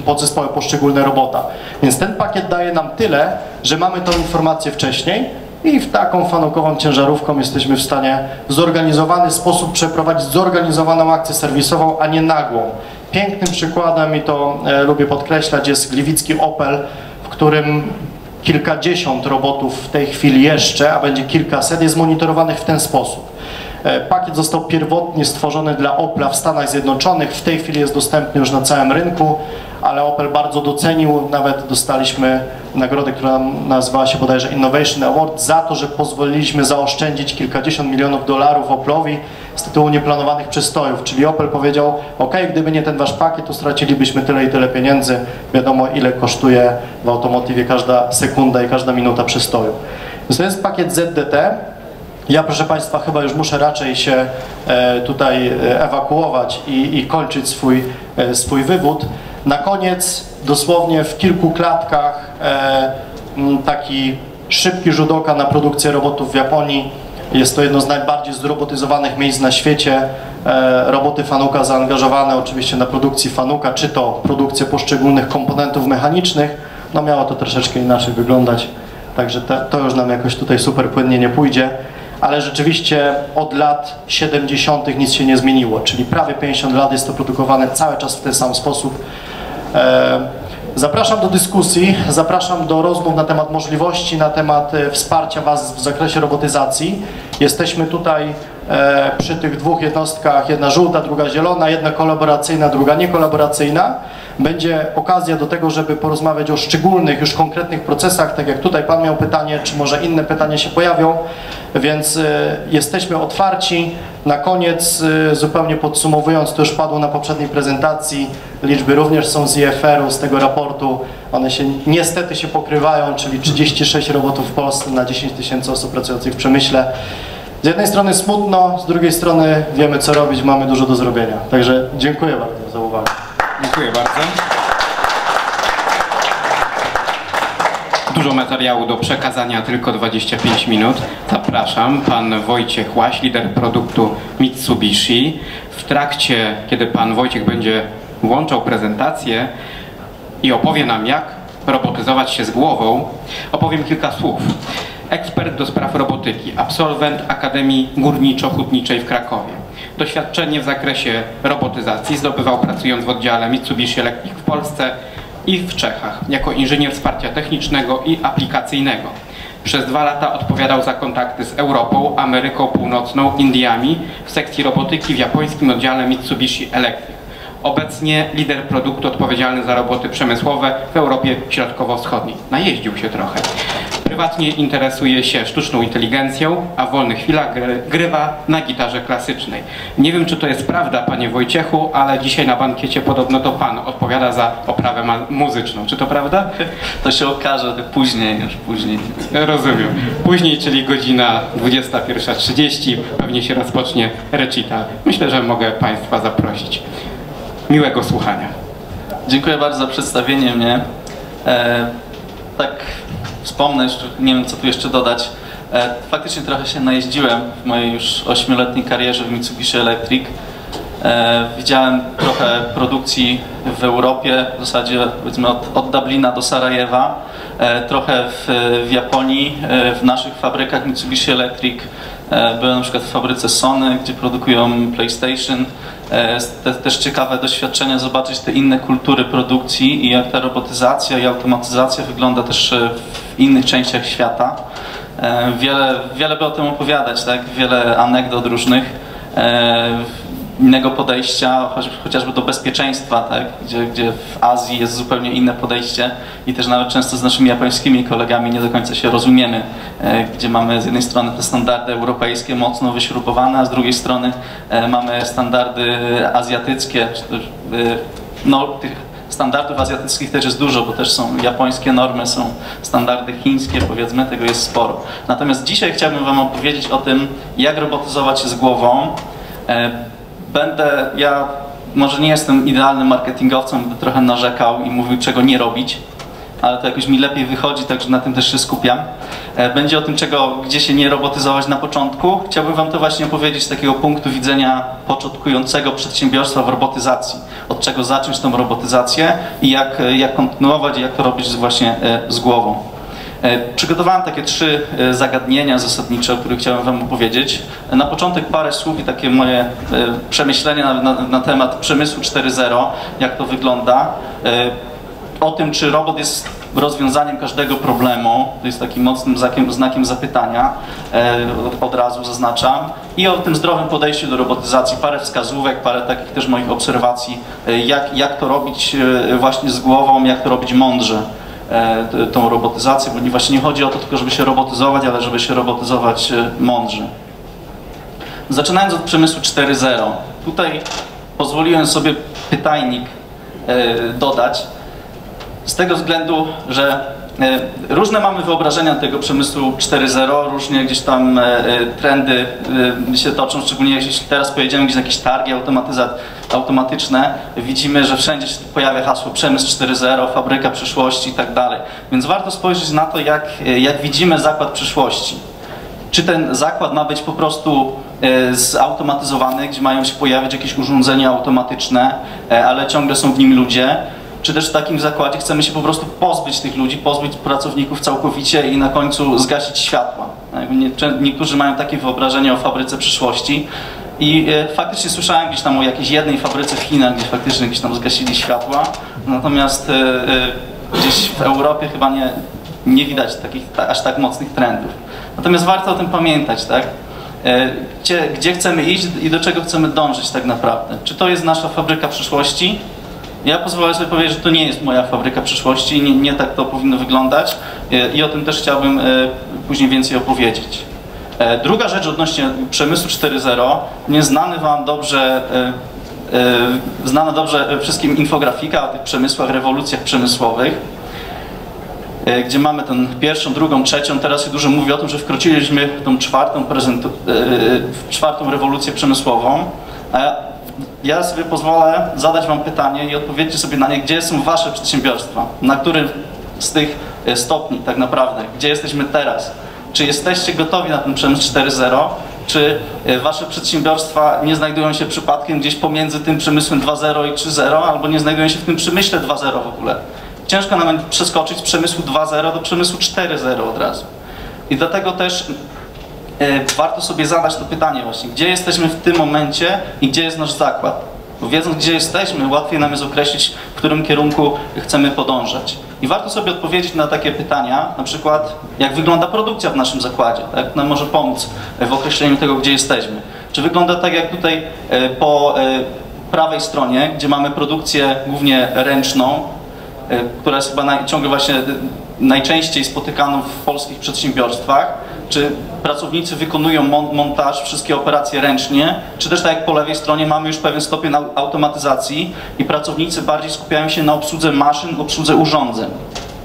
podzespoły poszczególne robota. Więc ten pakiet daje nam tyle, że mamy tą informację wcześniej i w taką fanukową ciężarówką jesteśmy w stanie w zorganizowany sposób przeprowadzić zorganizowaną akcję serwisową, a nie nagłą. Pięknym przykładem, i to lubię podkreślać, jest gliwicki Opel, w którym kilkadziesiąt robotów w tej chwili jeszcze, a będzie kilkaset, jest monitorowanych w ten sposób. Pakiet został pierwotnie stworzony dla Opla w Stanach Zjednoczonych, w tej chwili jest dostępny już na całym rynku, ale Opel bardzo docenił, nawet dostaliśmy nagrodę, która nazywała się bodajże Innovation Award, za to, że pozwoliliśmy zaoszczędzić kilkadziesiąt milionów $ Oplowi z tytułu nieplanowanych przystojów, czyli Opel powiedział, ok, gdyby nie ten wasz pakiet, to stracilibyśmy tyle i tyle pieniędzy, wiadomo ile kosztuje w automotywie każda sekunda i każda minuta przystoju. Więc to jest pakiet ZDT. Ja, proszę Państwa, chyba już muszę raczej się tutaj ewakuować i kończyć swój wywód. Na koniec, dosłownie w kilku klatkach, taki szybki rzut oka na produkcję robotów w Japonii. Jest to jedno z najbardziej zrobotyzowanych miejsc na świecie. Roboty FANUC-a zaangażowane oczywiście na produkcji FANUC-a, czy to produkcję poszczególnych komponentów mechanicznych. No miało to troszeczkę inaczej wyglądać, także to już nam jakoś tutaj super płynnie nie pójdzie. Ale rzeczywiście od lat 70. nic się nie zmieniło, czyli prawie 50 lat jest to produkowane cały czas w ten sam sposób. Zapraszam do dyskusji, zapraszam do rozmów na temat możliwości, na temat wsparcia Was w zakresie robotyzacji. Jesteśmy tutaj przy tych dwóch jednostkach, jedna żółta, druga zielona, jedna kolaboracyjna, druga niekolaboracyjna. Będzie okazja do tego, żeby porozmawiać o szczególnych, już konkretnych procesach, tak jak tutaj Pan miał pytanie, czy może inne pytania się pojawią, więc jesteśmy otwarci. Na koniec, zupełnie podsumowując, to już padło na poprzedniej prezentacji, liczby również są z IFR-u, z tego raportu, one się niestety pokrywają, czyli 36 robotów w Polsce na 10 tysięcy osób pracujących w przemyśle. Z jednej strony smutno, z drugiej strony wiemy co robić, mamy dużo do zrobienia. Także dziękuję bardzo za uwagę. Dziękuję bardzo. Dużo materiału do przekazania, tylko 25 minut. Zapraszam, pan Wojciech Łaś, lider produktu Mitsubishi. W trakcie, kiedy pan Wojciech będzie włączał prezentację i opowie nam, jak robotyzować się z głową, opowiem kilka słów. Ekspert do spraw robotyki, absolwent Akademii Górniczo-Hutniczej w Krakowie. Doświadczenie w zakresie robotyzacji zdobywał pracując w oddziale Mitsubishi Electric w Polsce i w Czechach jako inżynier wsparcia technicznego i aplikacyjnego. Przez 2 lata odpowiadał za kontakty z Europą, Ameryką Północną, Indiami w sekcji robotyki w japońskim oddziale Mitsubishi Electric. Obecnie lider produktu odpowiedzialny za roboty przemysłowe w Europie Środkowo-Wschodniej. Najeździł się trochę. Prywatnie interesuje się sztuczną inteligencją, a w wolnych chwilach grywa na gitarze klasycznej. Nie wiem, czy to jest prawda, panie Wojciechu, ale dzisiaj na bankiecie podobno to pan odpowiada za oprawę muzyczną. Czy to prawda? To się okaże później, już później. Rozumiem. Później, czyli godzina 21:30, pewnie się rozpocznie recital. Myślę, że mogę państwa zaprosić. Miłego słuchania. Dziękuję bardzo za przedstawienie mnie. Tak wspomnę, nie wiem co tu jeszcze dodać. Faktycznie trochę się najeździłem w mojej już 8-letniej karierze w Mitsubishi Electric. Widziałem trochę produkcji w Europie, w zasadzie powiedzmy od Dublina do Sarajewa. Trochę w Japonii, w naszych fabrykach Mitsubishi Electric. Byłem na przykład w fabryce Sony, gdzie produkują PlayStation. też ciekawe doświadczenie zobaczyć te inne kultury produkcji i jak ta robotyzacja i automatyzacja wygląda też w innych częściach świata. Wiele by o tym opowiadać, tak? Wiele anegdot różnych, innego podejścia, chociażby do bezpieczeństwa, tak? Gdzie w Azji jest zupełnie inne podejście i też nawet często z naszymi japońskimi kolegami nie do końca się rozumiemy, gdzie mamy z jednej strony te standardy europejskie mocno wyśrubowane, a z drugiej strony mamy standardy azjatyckie. No, tych standardów azjatyckich też jest dużo, bo też są japońskie normy, są standardy chińskie, powiedzmy, tego jest sporo. Natomiast dzisiaj chciałbym Wam opowiedzieć o tym, jak robotyzować się z głową. Ja może nie jestem idealnym marketingowcem, będę trochę narzekał i mówił, czego nie robić, ale to jakoś mi lepiej wychodzi, także na tym też się skupiam. Będzie o tym, gdzie się nie robotyzować na początku. Chciałbym Wam to właśnie opowiedzieć z takiego punktu widzenia początkującego przedsiębiorstwa w robotyzacji. Od czego zacząć tą robotyzację i jak kontynuować i jak to robić właśnie z głową. Przygotowałem takie 3 zagadnienia zasadnicze, o których chciałem Wam opowiedzieć. Na początek parę słów i takie moje przemyślenia na temat przemysłu 4.0, jak to wygląda. O tym, czy robot jest rozwiązaniem każdego problemu, to jest takim mocnym znakiem zapytania, od razu zaznaczam. I o tym zdrowym podejściu do robotyzacji, parę wskazówek, parę takich też moich obserwacji, jak to robić właśnie z głową, jak to robić mądrze, tą robotyzację, bo właśnie nie chodzi o to tylko, żeby się robotyzować, ale żeby się robotyzować mądrze. Zaczynając od przemysłu 4.0, tutaj pozwoliłem sobie pytajnik dodać, z tego względu, że różne mamy wyobrażenia tego przemysłu 4.0, różnie gdzieś tam trendy się toczą, szczególnie jeśli teraz pojedziemy gdzieś na jakieś targi automatyczne, widzimy, że wszędzie się pojawia hasło przemysł 4.0, fabryka przyszłości i tak dalej. Więc warto spojrzeć na to, jak widzimy zakład przyszłości. Czy ten zakład ma być po prostu zautomatyzowany, gdzie mają się pojawiać jakieś urządzenia automatyczne, ale ciągle są w nim ludzie, czy też w takim zakładzie chcemy się po prostu pozbyć tych ludzi, pozbyć pracowników całkowicie i na końcu zgasić światła. Niektórzy mają takie wyobrażenie o fabryce przyszłości i faktycznie słyszałem gdzieś tam o jakiejś jednej fabryce w Chinach, gdzie faktycznie gdzieś tam zgasili światła, natomiast gdzieś w Europie chyba nie widać takich aż tak mocnych trendów. Natomiast warto o tym pamiętać, tak? Gdzie chcemy iść i do czego chcemy dążyć tak naprawdę. Czy to jest nasza fabryka przyszłości? Ja pozwolę sobie powiedzieć, że to nie jest moja fabryka przyszłości, nie tak to powinno wyglądać i o tym też chciałbym później więcej opowiedzieć. Druga rzecz odnośnie przemysłu 4.0, znana dobrze wszystkim infografika o tych przemysłach, rewolucjach przemysłowych, gdzie mamy tę pierwszą, drugą, trzecią, teraz się dużo mówi o tym, że wkroczyliśmy w tą czwartą rewolucję przemysłową. Ja sobie pozwolę zadać Wam pytanie i odpowiedzcie sobie na nie, gdzie są Wasze przedsiębiorstwa, na którym z tych stopni tak naprawdę, gdzie jesteśmy teraz. Czy jesteście gotowi na ten przemysł 4.0, czy Wasze przedsiębiorstwa nie znajdują się przypadkiem gdzieś pomiędzy tym przemysłem 2.0 i 3.0, albo nie znajdują się w tym przemyśle 2.0 w ogóle. Ciężko nam przeskoczyć z przemysłu 2.0 do przemysłu 4.0 od razu. I dlatego też warto sobie zadać to pytanie właśnie, gdzie jesteśmy w tym momencie i gdzie jest nasz zakład. Bo wiedząc, gdzie jesteśmy, łatwiej nam jest określić, w którym kierunku chcemy podążać. I warto sobie odpowiedzieć na takie pytania, na przykład jak wygląda produkcja w naszym zakładzie, tak? Nam może pomóc w określeniu tego, gdzie jesteśmy. Czy wygląda tak jak tutaj po prawej stronie, gdzie mamy produkcję głównie ręczną, która jest chyba ciągle właśnie najczęściej spotykaną w polskich przedsiębiorstwach, czy pracownicy wykonują montaż, wszystkie operacje ręcznie, czy też tak jak po lewej stronie mamy już pewien stopień automatyzacji i pracownicy bardziej skupiają się na obsłudze maszyn, obsłudze urządzeń.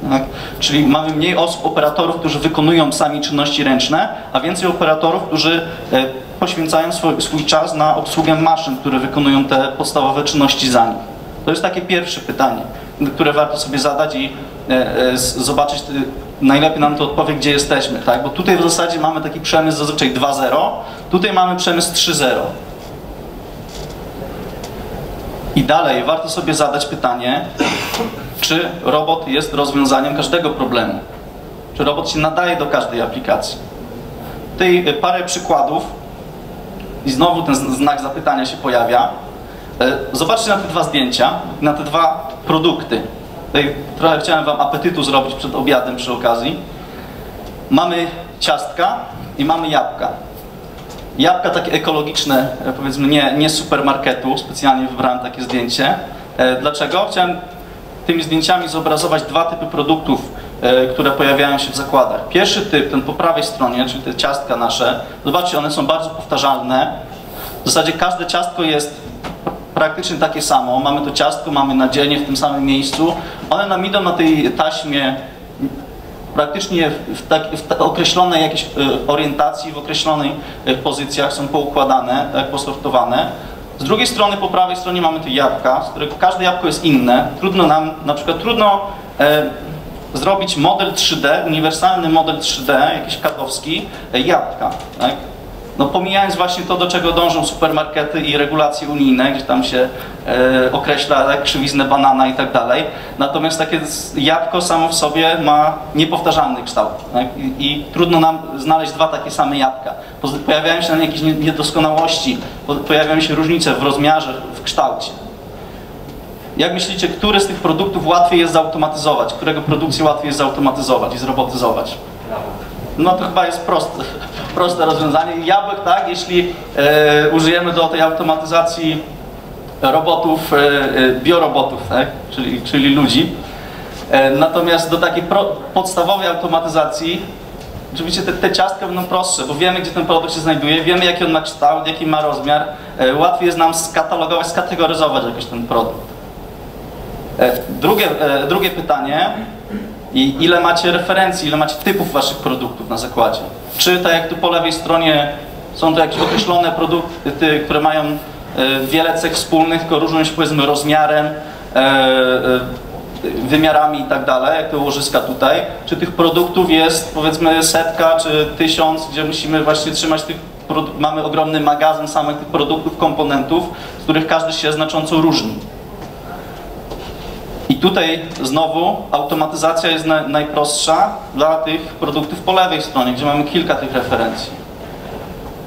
Tak? Czyli mamy mniej osób, operatorów, którzy wykonują sami czynności ręczne, a więcej operatorów, którzy poświęcają swój czas na obsługę maszyn, które wykonują te podstawowe czynności za nich. To jest takie pierwsze pytanie, które warto sobie zadać i zobaczyć, najlepiej nam to odpowie, gdzie jesteśmy, tak? Bo tutaj w zasadzie mamy taki przemysł zazwyczaj 2.0, tutaj mamy przemysł 3.0. I dalej warto sobie zadać pytanie, czy robot jest rozwiązaniem każdego problemu? Czy robot się nadaje do każdej aplikacji? Tutaj parę przykładów i znowu ten znak zapytania się pojawia. Zobaczcie na te dwa zdjęcia, na te dwa produkty. Tutaj trochę chciałem wam apetytu zrobić przed obiadem przy okazji. Mamy ciastka i mamy jabłka. Jabłka takie ekologiczne, powiedzmy nie supermarketu, specjalnie wybrałem takie zdjęcie. Dlaczego? Chciałem tymi zdjęciami zobrazować dwa typy produktów, które pojawiają się w zakładach. Pierwszy typ, ten po prawej stronie, czyli te ciastka nasze. Zobaczcie, one są bardzo powtarzalne. W zasadzie każde ciastko jest praktycznie takie samo. Mamy to ciastko, mamy nadzienie w tym samym miejscu. One nam idą na tej taśmie praktycznie w określonej jakiejś orientacji, w określonych pozycjach, są poukładane, posortowane. Z drugiej strony, po prawej stronie mamy te jabłka, z których każde jabłko jest inne. Trudno nam, na przykład trudno zrobić model 3D, uniwersalny model 3D, jakiś kadowski, jabłka. Tak? No, pomijając właśnie to, do czego dążą supermarkety i regulacje unijne, gdzie tam się określa krzywiznę banana i tak dalej. Natomiast takie jabłko samo w sobie ma niepowtarzalny kształt, tak? I trudno nam znaleźć dwa takie same jabłka. Pojawiają się tam jakieś niedoskonałości, pojawiają się różnice w rozmiarze, w kształcie. Jak myślicie, który z tych produktów łatwiej jest zautomatyzować? Którego produkcję łatwiej jest zautomatyzować i zrobotyzować? No to chyba jest proste rozwiązanie. Jabłek, tak, jeśli użyjemy do tej automatyzacji robotów, biorobotów, tak, czyli ludzi. Natomiast do takiej podstawowej automatyzacji oczywiście te ciastka będą prostsze, bo wiemy, gdzie ten produkt się znajduje, wiemy, jaki on ma kształt, jaki ma rozmiar. Łatwiej jest nam skatalogować, skategoryzować jakoś ten produkt. Drugie pytanie. I ile macie referencji, ile macie typów waszych produktów na zakładzie? Czy tak jak tu po lewej stronie są to jakieś określone produkty, które mają wiele cech wspólnych, tylko różnią się, powiedzmy, rozmiarem, wymiarami i tak dalej, jak te łożyska tutaj? Czy tych produktów jest, powiedzmy, setka czy 1000, gdzie musimy właśnie trzymać tych produktów, mamy ogromny magazyn samych tych produktów, komponentów, z których każdy się znacząco różni? I tutaj znowu automatyzacja jest najprostsza dla tych produktów po lewej stronie, gdzie mamy kilka tych referencji.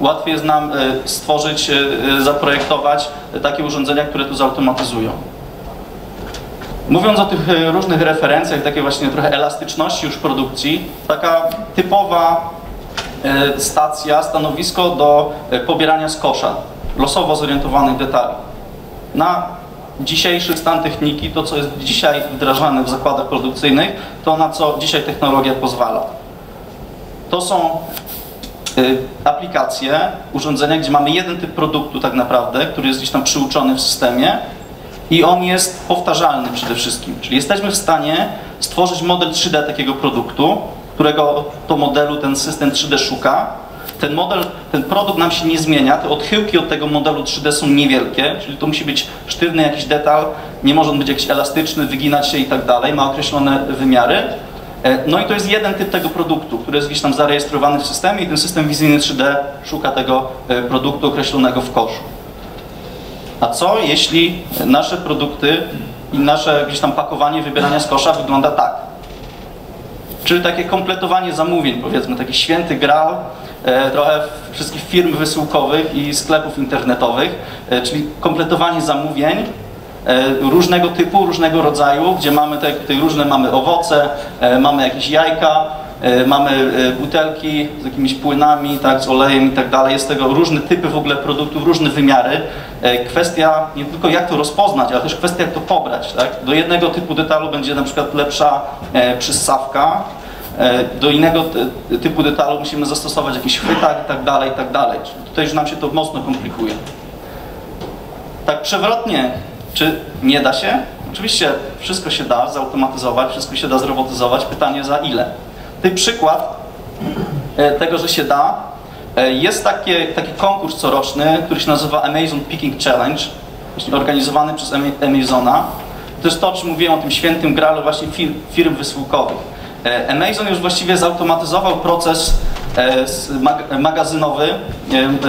Łatwiej jest nam stworzyć, zaprojektować takie urządzenia, które to zautomatyzują. Mówiąc o tych różnych referencjach, takiej właśnie trochę elastyczności już produkcji, taka typowa stacja, stanowisko do pobierania z kosza losowo zorientowanych detali. Na dzisiejszy stan techniki, to co jest dzisiaj wdrażane w zakładach produkcyjnych, to na co dzisiaj technologia pozwala. To są aplikacje, urządzenia, gdzie mamy jeden typ produktu tak naprawdę, który jest gdzieś tam przyuczony w systemie i on jest powtarzalny przede wszystkim. Czyli jesteśmy w stanie stworzyć model 3D takiego produktu, którego to modelu ten system 3D szuka. Ten produkt nam się nie zmienia, te odchyłki od tego modelu 3D są niewielkie, czyli to musi być sztywny jakiś detal, nie może on być jakiś elastyczny, wyginać się i tak dalej, ma określone wymiary. No i to jest jeden typ tego produktu, który jest gdzieś tam zarejestrowany w systemie i ten system wizyjny 3D szuka tego produktu określonego w koszu. A co jeśli nasze produkty i nasze gdzieś tam pakowanie wybierania z kosza wygląda tak? Czyli takie kompletowanie zamówień, powiedzmy, taki święty graal, trochę wszystkich firm wysyłkowych i sklepów internetowych, czyli kompletowanie zamówień różnego typu, różnego rodzaju, gdzie mamy te różne, mamy owoce, mamy jakieś jajka, mamy butelki z jakimiś płynami, tak, z olejem i tak dalej. Jest tego różne typy w ogóle produktów, różne wymiary. Kwestia nie tylko jak to rozpoznać, ale też kwestia jak to pobrać. Tak? Do jednego typu detalu będzie na przykład lepsza przyssawka, do innego typu detalu musimy zastosować jakiś chwytak i tak dalej, i tak dalej. Tutaj już nam się to mocno komplikuje. Tak przewrotnie, czy nie da się? Oczywiście wszystko się da zautomatyzować, wszystko się da zrobotyzować. Pytanie, za ile? Ten przykład tego, że się da, jest taki konkurs coroczny, który się nazywa Amazon Picking Challenge, właśnie organizowany przez Amazona. To jest to, o czym mówiłem, o tym świętym graalu właśnie firm wysyłkowych. Amazon już właściwie zautomatyzował proces magazynowy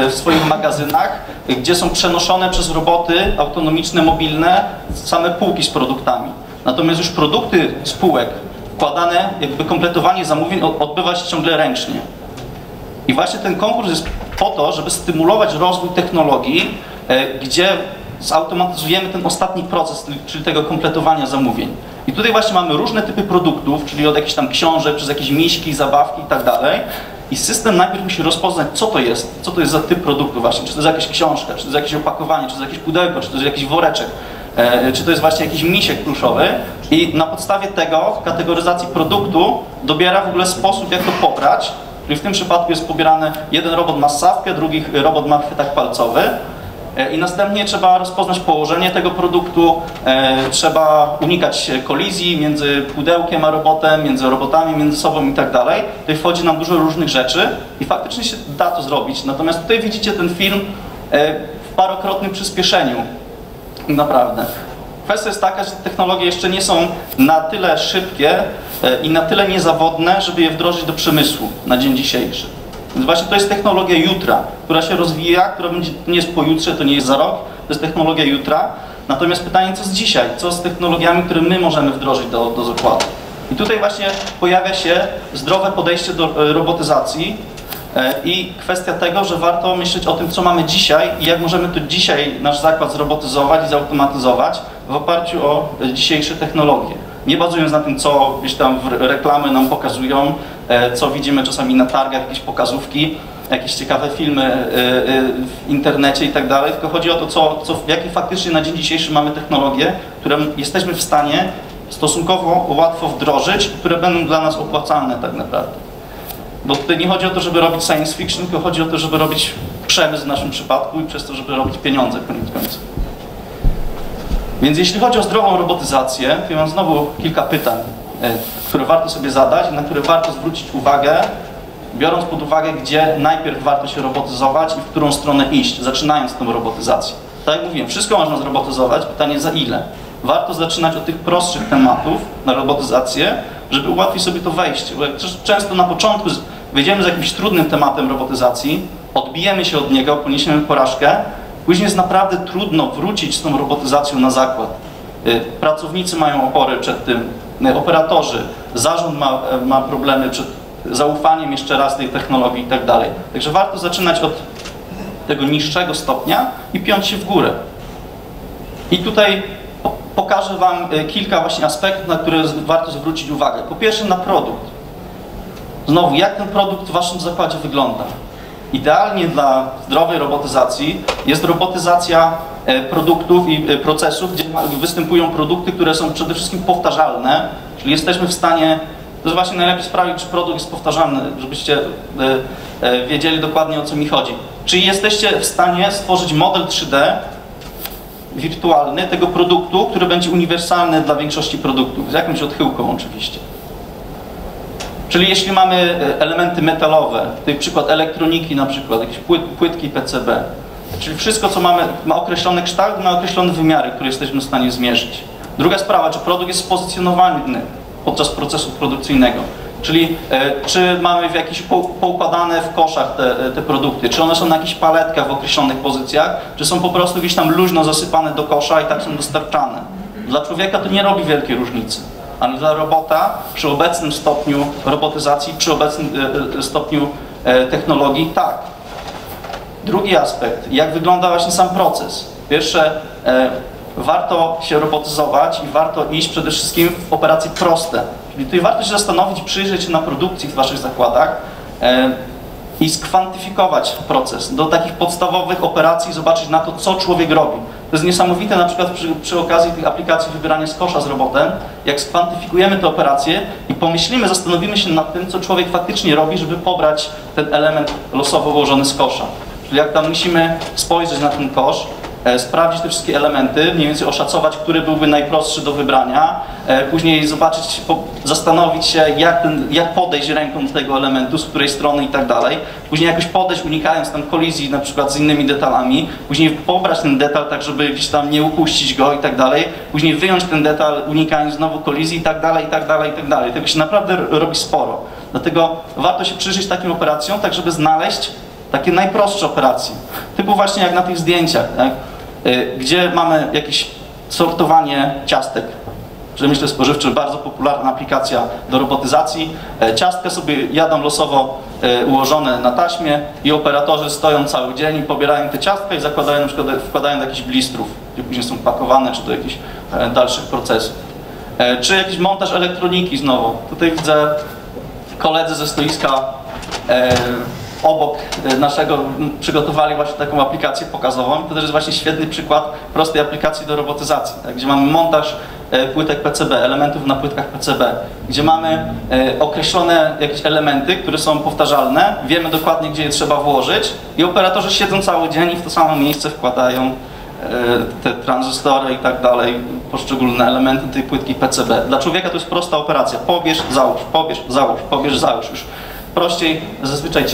w swoich magazynach, gdzie są przenoszone przez roboty autonomiczne, mobilne same półki z produktami. Natomiast już produkty z półek wkładane, jakby kompletowanie zamówień odbywa się ciągle ręcznie. I właśnie ten konkurs jest po to, żeby stymulować rozwój technologii, gdzie zautomatyzujemy ten ostatni proces, czyli tego kompletowania zamówień. I tutaj właśnie mamy różne typy produktów, czyli od jakichś tam książek, przez jakieś miśki, zabawki i tak dalej. I system najpierw musi rozpoznać, co to jest za typ produktu właśnie, czy to jest jakaś książka, czy to jest jakieś opakowanie, czy to jest jakieś pudełko, czy to jest jakiś woreczek, czy to jest właśnie jakiś misiek pluszowy. I na podstawie tego w kategoryzacji produktu dobiera w ogóle sposób, jak to pobrać. Czyli w tym przypadku jest pobierany, jeden robot ma ssawkę, drugi robot ma chwytak palcowy. I następnie trzeba rozpoznać położenie tego produktu, trzeba unikać kolizji między pudełkiem a robotem, między robotami, między sobą i tak dalej. Tutaj wchodzi nam dużo różnych rzeczy i faktycznie się da to zrobić. Natomiast tutaj widzicie ten film w parokrotnym przyspieszeniu, naprawdę. Kwestia jest taka, że technologie jeszcze nie są na tyle szybkie i na tyle niezawodne, żeby je wdrożyć do przemysłu na dzień dzisiejszy. Więc właśnie to jest technologia jutra, która się rozwija, która będzie, to nie jest pojutrze, to nie jest za rok, to jest technologia jutra. Natomiast pytanie, co z dzisiaj? Co z technologiami, które my możemy wdrożyć do zakładu? I tutaj właśnie pojawia się zdrowe podejście do robotyzacji i kwestia tego, że warto myśleć o tym, co mamy dzisiaj i jak możemy to dzisiaj nasz zakład zrobotyzować i zautomatyzować w oparciu o dzisiejsze technologie. Nie bazując na tym, co gdzieś tam reklamy nam pokazują, co widzimy czasami na targach, jakieś pokazówki, jakieś ciekawe filmy w internecie i tak dalej, tylko chodzi o to, jakie faktycznie na dzień dzisiejszy mamy technologie, które jesteśmy w stanie stosunkowo łatwo wdrożyć, które będą dla nas opłacalne tak naprawdę. Bo tutaj nie chodzi o to, żeby robić science fiction, tylko chodzi o to, żeby robić przemysł w naszym przypadku i przez to, żeby robić pieniądze koniec końców. Więc jeśli chodzi o zdrową robotyzację, to ja mam znowu kilka pytań, które warto sobie zadać i na które warto zwrócić uwagę, biorąc pod uwagę, gdzie najpierw warto się robotyzować i w którą stronę iść, zaczynając tą robotyzację. Tak jak mówiłem, wszystko można zrobotyzować, pytanie za ile. Warto zaczynać od tych prostszych tematów na robotyzację, żeby ułatwić sobie to wejście. Bo często na początku wyjdziemy z jakimś trudnym tematem robotyzacji, odbijemy się od niego, poniesiemy porażkę, później jest naprawdę trudno wrócić z tą robotyzacją na zakład. Pracownicy mają opory przed tym, operatorzy, zarząd ma problemy przed zaufaniem jeszcze raz tej technologii i tak dalej. Także warto zaczynać od tego niższego stopnia i piąć się w górę. I tutaj pokażę Wam kilka właśnie aspektów, na które warto zwrócić uwagę. Po pierwsze na produkt. Znowu, jak ten produkt w Waszym zakładzie wygląda? Idealnie dla zdrowej robotyzacji jest robotyzacja produktów i procesów, gdzie występują produkty, które są przede wszystkim powtarzalne, czyli jesteśmy w stanie, to jest właśnie najlepiej sprawdzić, czy produkt jest powtarzalny, żebyście wiedzieli dokładnie, o co mi chodzi. Czyli jesteście w stanie stworzyć model 3D wirtualny tego produktu, który będzie uniwersalny dla większości produktów, z jakąś odchyłką oczywiście. Czyli jeśli mamy elementy metalowe, tutaj przykład elektroniki na przykład, jakieś płytki PCB, czyli wszystko, co mamy, ma określony kształt, ma określone wymiary, które jesteśmy w stanie zmierzyć. Druga sprawa, czy produkt jest spozycjonowany podczas procesu produkcyjnego, czyli czy mamy w jakieś poukładane w koszach te produkty, czy one są na jakichś paletkach w określonych pozycjach, czy są po prostu gdzieś tam luźno zasypane do kosza i tak są dostarczane. Dla człowieka to nie robi wielkiej różnicy. Ale dla robota przy obecnym stopniu robotyzacji, przy obecnym stopniu technologii tak. Drugi aspekt, jak wygląda właśnie sam proces. Pierwsze, warto się robotyzować i warto iść przede wszystkim w operacje proste. Czyli tutaj warto się zastanowić, przyjrzeć się na produkcji w Waszych zakładach i skwantyfikować proces do takich podstawowych operacji, zobaczyć na to, co człowiek robi. To jest niesamowite na przykład przy okazji tych aplikacji wybierania z kosza z robotem, jak skwantyfikujemy te operacje i pomyślimy, zastanowimy się nad tym, co człowiek faktycznie robi, żeby pobrać ten element losowo wyłożony z kosza. Czyli jak tam musimy spojrzeć na ten kosz, sprawdzić te wszystkie elementy, mniej więcej oszacować, który byłby najprostszy do wybrania, później zobaczyć, zastanowić się, jak podejść ręką do tego elementu, z której strony i tak dalej, później jakoś podejść, unikając tam kolizji na przykład z innymi detalami, później pobrać ten detal tak, żeby gdzieś tam nie upuścić go i tak dalej, później wyjąć ten detal, unikając znowu kolizji i tak dalej, i tak dalej, i tak dalej. Tego się naprawdę robi sporo. Dlatego warto się przyjrzeć takim operacjom, tak żeby znaleźć takie najprostsze operacje, typu właśnie jak na tych zdjęciach, tak? Gdzie mamy jakieś sortowanie ciastek. Przemyśle spożywcze, bardzo popularna aplikacja do robotyzacji. Ciastka sobie jadą losowo ułożone na taśmie i operatorzy stoją cały dzień i pobierają te ciastka i zakładają, na przykład wkładają do jakichś blistrów. gdzie później są pakowane, czy do jakichś dalszych procesów. Czy jakiś montaż elektroniki znowu. Tutaj widzę koledzy ze stoiska obok naszego przygotowali właśnie taką aplikację pokazową. To też jest właśnie świetny przykład prostej aplikacji do robotyzacji, tak, gdzie mamy montaż płytek PCB, elementów na płytkach PCB, gdzie mamy określone jakieś elementy, które są powtarzalne, wiemy dokładnie, gdzie je trzeba włożyć i operatorzy siedzą cały dzień i w to samo miejsce wkładają te tranzystory i tak dalej, poszczególne elementy tej płytki PCB. Dla człowieka to jest prosta operacja, pobierz, załóż, pobierz, załóż, pobierz, załóż. Już prościej zazwyczaj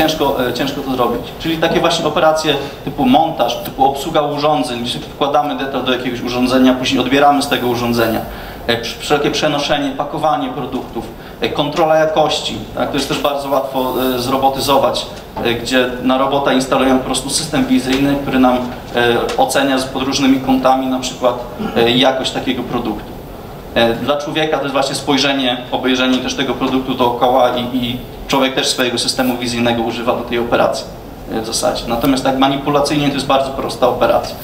ciężko to zrobić. Czyli takie właśnie operacje typu montaż, typu obsługa urządzeń, gdzie wkładamy detal do jakiegoś urządzenia, później odbieramy z tego urządzenia. Wszelkie przenoszenie, pakowanie produktów, kontrola jakości. Tak? To jest też bardzo łatwo zrobotyzować, gdzie na robota instalują po prostu system wizyjny, który nam ocenia pod różnymi kątami na przykład jakość takiego produktu. Dla człowieka to jest właśnie spojrzenie, obejrzenie też tego produktu dookoła i człowiek też swojego systemu wizyjnego używa do tej operacji w zasadzie. Natomiast tak manipulacyjnie to jest bardzo prosta operacja.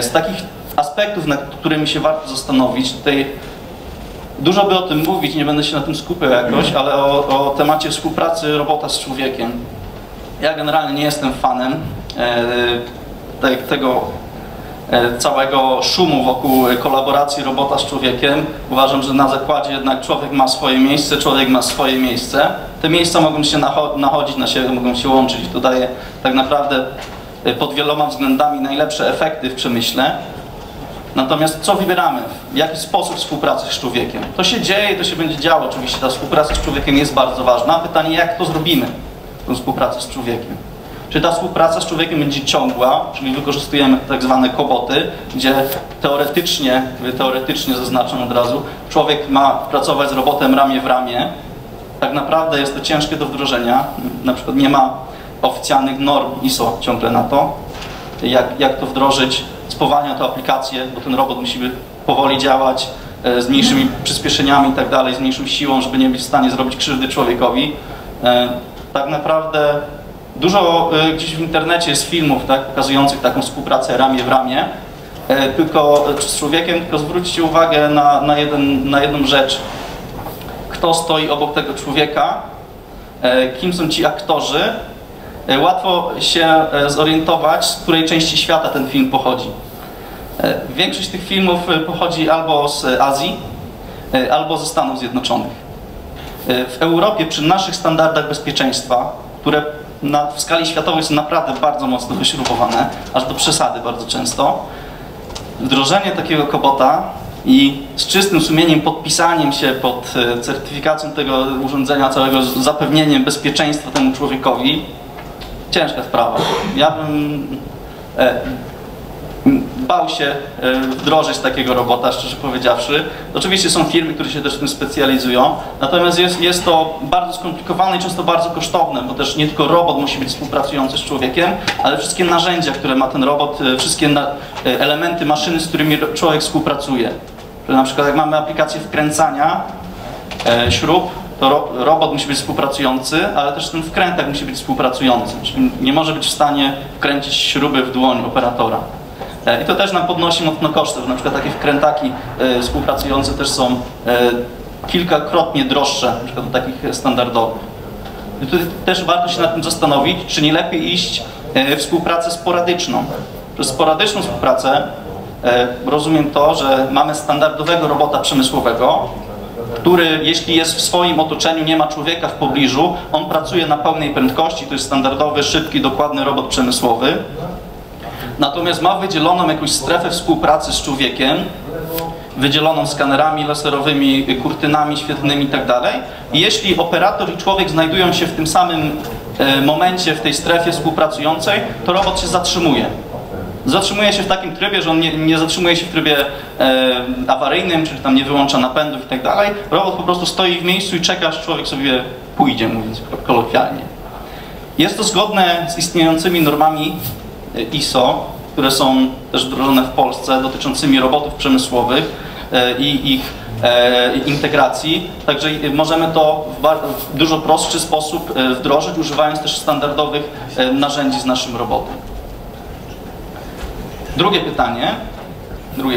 Z takich aspektów, nad którymi się warto zastanowić, tutaj dużo by o tym mówić, nie będę się na tym skupiał jakoś, ale o temacie współpracy robota z człowiekiem. Ja generalnie nie jestem fanem tego całego szumu wokół kolaboracji robota z człowiekiem. Uważam, że na zakładzie jednak człowiek ma swoje miejsce. Te miejsca mogą się nachodzić na siebie, mogą się łączyć. To daje tak naprawdę pod wieloma względami najlepsze efekty w przemyśle. Natomiast co wybieramy? W jaki sposób współpracy z człowiekiem? To się dzieje i to się będzie działo. Oczywiście ta współpraca z człowiekiem jest bardzo ważna. Pytanie, jak to zrobimy, tą współpracę z człowiekiem? Czy ta współpraca z człowiekiem będzie ciągła, czyli wykorzystujemy tak zwane koboty, gdzie teoretycznie zaznaczam od razu, człowiek ma pracować z robotem ramię w ramię. Tak naprawdę jest to ciężkie do wdrożenia. Na przykład nie ma oficjalnych norm ISO ciągle na to, jak to wdrożyć. Spowalnia to aplikację, bo ten robot musi powoli działać z mniejszymi przyspieszeniami i tak dalej, z mniejszą siłą, żeby nie być w stanie zrobić krzywdy człowiekowi. Tak naprawdę dużo gdzieś w internecie jest filmów, tak, pokazujących taką współpracę ramię w ramię z człowiekiem, tylko zwróćcie uwagę na jedną rzecz. Kto stoi obok tego człowieka, kim są ci aktorzy. Łatwo się zorientować, z której części świata ten film pochodzi. Większość tych filmów pochodzi albo z Azji, albo ze Stanów Zjednoczonych. W Europie przy naszych standardach bezpieczeństwa, które w skali światowej są naprawdę bardzo mocno wyśrubowane, aż do przesady bardzo często, wdrożenie takiego kobota i z czystym sumieniem podpisaniem się pod certyfikacją tego urządzenia całego, zapewnieniem bezpieczeństwa temu człowiekowi, ciężka sprawa. Ja bym bał się wdrożyć takiego robota, szczerze powiedziawszy. Oczywiście są firmy, które się też w tym specjalizują, natomiast jest to bardzo skomplikowane i często bardzo kosztowne, bo też nie tylko robot musi być współpracujący z człowiekiem, ale wszystkie narzędzia, które ma ten robot, wszystkie elementy maszyny, z którymi człowiek współpracuje. Na przykład jak mamy aplikację wkręcania śrub, to robot musi być współpracujący, ale też ten wkrętek musi być współpracujący. Czyli nie może być w stanie wkręcić śruby w dłoń operatora. I to też nam podnosi mocno kosztów. Na przykład takie wkrętaki współpracujące też są kilkakrotnie droższe, na przykład od takich standardowych. I tutaj też warto się nad tym zastanowić, czy nie lepiej iść w współpracę sporadyczną. Przez sporadyczną współpracę rozumiem to, że mamy standardowego robota przemysłowego, który jeśli jest w swoim otoczeniu, nie ma człowieka w pobliżu, on pracuje na pełnej prędkości, to jest standardowy, szybki, dokładny robot przemysłowy. Natomiast ma wydzieloną jakąś strefę współpracy z człowiekiem, wydzieloną skanerami laserowymi, kurtynami świetlnymi itd. I jeśli operator i człowiek znajdują się w tym samym momencie, w tej strefie współpracującej, to robot się zatrzymuje. Zatrzymuje się w takim trybie, że on nie zatrzymuje się w trybie awaryjnym, czyli tam nie wyłącza napędów i tak dalej. Robot po prostu stoi w miejscu i czeka, aż człowiek sobie pójdzie, mówiąc kolokwialnie. Jest to zgodne z istniejącymi normami ISO, które są też wdrożone w Polsce, dotyczącymi robotów przemysłowych i ich integracji. Także możemy to w dużo prostszy sposób wdrożyć, używając też standardowych narzędzi z naszym robotem. Drugie pytanie,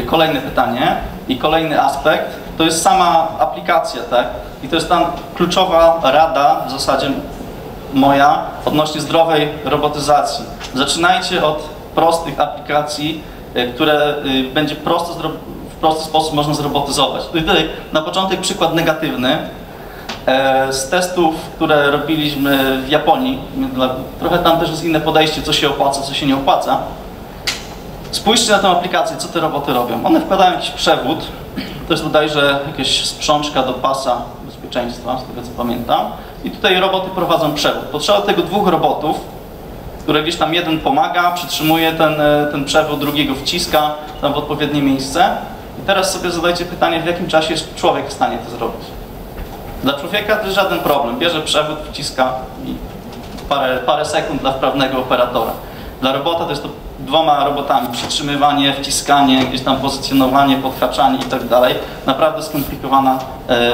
kolejne pytanie i kolejny aspekt to jest sama aplikacja, tak? I to jest tam kluczowa rada w zasadzie moja odnośnie zdrowej robotyzacji. Zaczynajcie od prostych aplikacji, które będzie w prosty sposób można zrobotyzować. Tutaj na początek przykład negatywny. Z testów, które robiliśmy w Japonii, trochę tam też jest inne podejście, co się opłaca, co się nie opłaca. Spójrzcie na tę aplikację, co te roboty robią. One wkładają jakiś przewód, to jest bodajże jakaś sprzączka do pasa bezpieczeństwa, z tego co pamiętam. I tutaj roboty prowadzą przewód. Potrzeba do tego dwóch robotów, które gdzieś tam jeden pomaga, przytrzymuje ten przewód, drugiego wciska tam w odpowiednie miejsce. I teraz sobie zadajcie pytanie, w jakim czasie jest człowiek w stanie to zrobić. Dla człowieka to jest żaden problem. Bierze przewód, wciska i parę sekund dla wprawnego operatora. Dla robota to jest to dwoma robotami, przytrzymywanie, wciskanie, gdzieś tam pozycjonowanie, podhaczanie i tak dalej. Naprawdę skomplikowana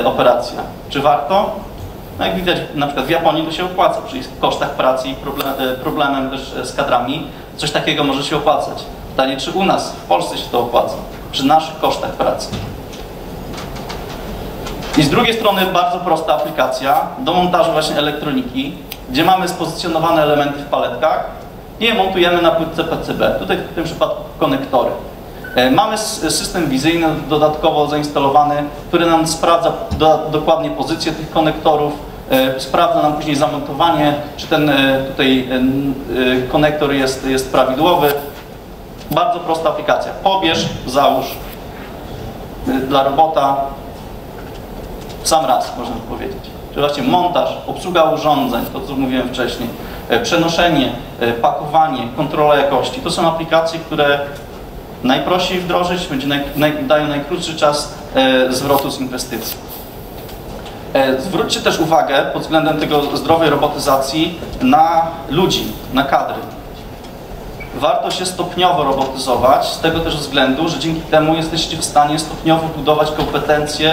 operacja. Czy warto? No jak widać, na przykład w Japonii to się opłaca, czyli w kosztach pracy i problemem też z kadrami coś takiego może się opłacać. Pytanie, czy u nas, w Polsce się to opłaca, przy naszych kosztach pracy. I z drugiej strony bardzo prosta aplikacja do montażu właśnie elektroniki, gdzie mamy spozycjonowane elementy w paletkach i je montujemy na płytce PCB, tutaj w tym przypadku konektory. Mamy system wizyjny dodatkowo zainstalowany, który nam sprawdza dokładnie pozycję tych konektorów, sprawdza nam później zamontowanie, czy ten tutaj konektor jest prawidłowy. Bardzo prosta aplikacja. Pobierz, załóż dla robota. W sam raz, można powiedzieć. Czyli właśnie montaż, obsługa urządzeń, to co mówiłem wcześniej, przenoszenie, pakowanie, kontrola jakości. To są aplikacje, które najprościej wdrożyć, dają najkrótszy czas zwrotu z inwestycji. Zwróćcie też uwagę pod względem tego zdrowej robotyzacji na ludzi, na kadry. Warto się stopniowo robotyzować, z tego też względu, że dzięki temu jesteście w stanie stopniowo budować kompetencje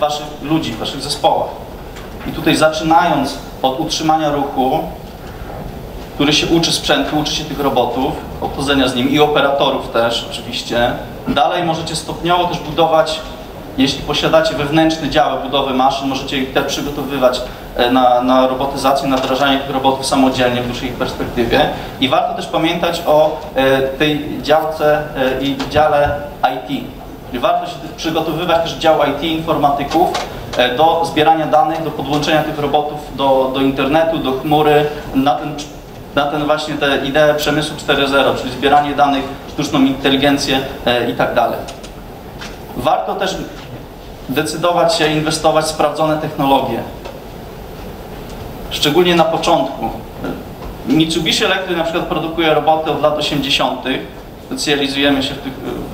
waszych ludzi, w waszych zespołach. I tutaj zaczynając od utrzymania ruchu, który się uczy sprzętu, uczy się tych robotów, obchodzenia z nimi i operatorów też oczywiście. Dalej możecie stopniowo też budować, jeśli posiadacie wewnętrzne działy budowy maszyn, możecie ich też przygotowywać na robotyzację, na wdrażanie tych robotów samodzielnie w dłuższej perspektywie. I warto też pamiętać o tej działce i dziale IT. Czyli warto się przygotowywać też dział IT, informatyków, do zbierania danych, do podłączenia tych robotów do internetu, do chmury, na właśnie tę ideę przemysłu 4.0, czyli zbieranie danych, sztuczną inteligencję i tak dalej. Warto też decydować się inwestować w sprawdzone technologie. Szczególnie na początku. Mitsubishi Electric na przykład produkuje roboty od lat 80. Specjalizujemy się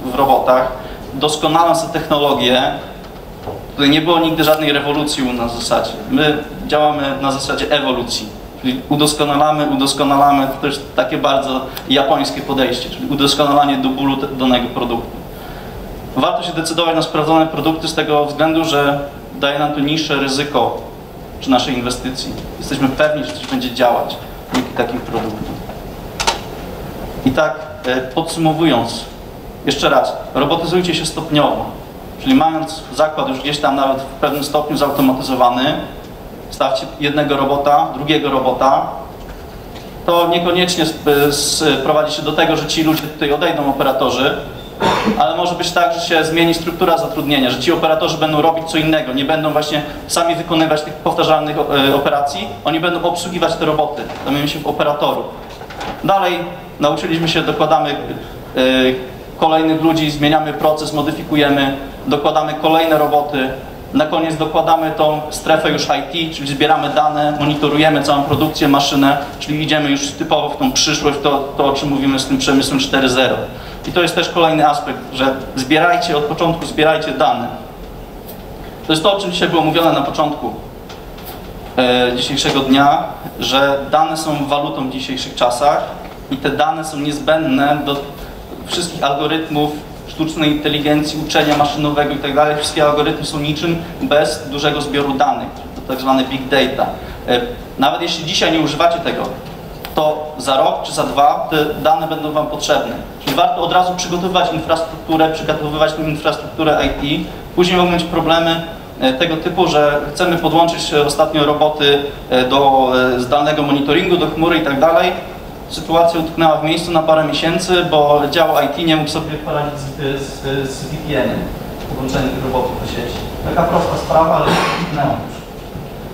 w robotach. Doskonalą są technologie. Tutaj nie było nigdy żadnej rewolucji u nas w zasadzie. My działamy na zasadzie ewolucji. Czyli udoskonalamy. To też takie bardzo japońskie podejście. Czyli udoskonalanie do bólu danego produktu. Warto się decydować na sprawdzone produkty z tego względu, że daje nam to niższe ryzyko przy naszej inwestycji. Jesteśmy pewni, że coś będzie działać dzięki takim produktom. I tak podsumowując, jeszcze raz, robotyzujcie się stopniowo, czyli mając zakład już gdzieś tam nawet w pewnym stopniu zautomatyzowany, stawcie jednego robota, drugiego robota. To niekoniecznie sprowadzi się do tego, że ci ludzie tutaj odejdą, operatorzy, ale może być tak, że się zmieni struktura zatrudnienia, że ci operatorzy będą robić co innego, nie będą właśnie sami wykonywać tych powtarzalnych operacji, oni będą obsługiwać te roboty, zamienimy się w operatorów. Dalej nauczyliśmy się, dokładamy kolejnych ludzi, zmieniamy proces, modyfikujemy, dokładamy kolejne roboty, na koniec dokładamy tą strefę już IT, czyli zbieramy dane, monitorujemy całą produkcję, maszynę, czyli idziemy już typowo w tą przyszłość, to o czym mówimy z tym przemysłem 4.0. I to jest też kolejny aspekt, że zbierajcie, od początku zbierajcie dane. To jest to, o czym dzisiaj było mówione na początku dzisiejszego dnia, że dane są walutą w dzisiejszych czasach i te dane są niezbędne do wszystkich algorytmów, sztucznej inteligencji, uczenia maszynowego i tak dalej. Wszystkie algorytmy są niczym bez dużego zbioru danych, to tak zwane big data. Nawet jeśli dzisiaj nie używacie tego, to za rok czy za dwa te dane będą Wam potrzebne. Czyli warto od razu przygotowywać infrastrukturę, przygotowywać tą infrastrukturę IT. Później mogą być problemy tego typu, że chcemy podłączyć ostatnio roboty do zdalnego monitoringu, do chmury i tak dalej. Sytuacja utknęła w miejscu na parę miesięcy, bo dział IT nie mógł sobie poradzić z VPN-em, podłączeniem tych robotów do sieci. Taka prosta sprawa, ale utknęła już.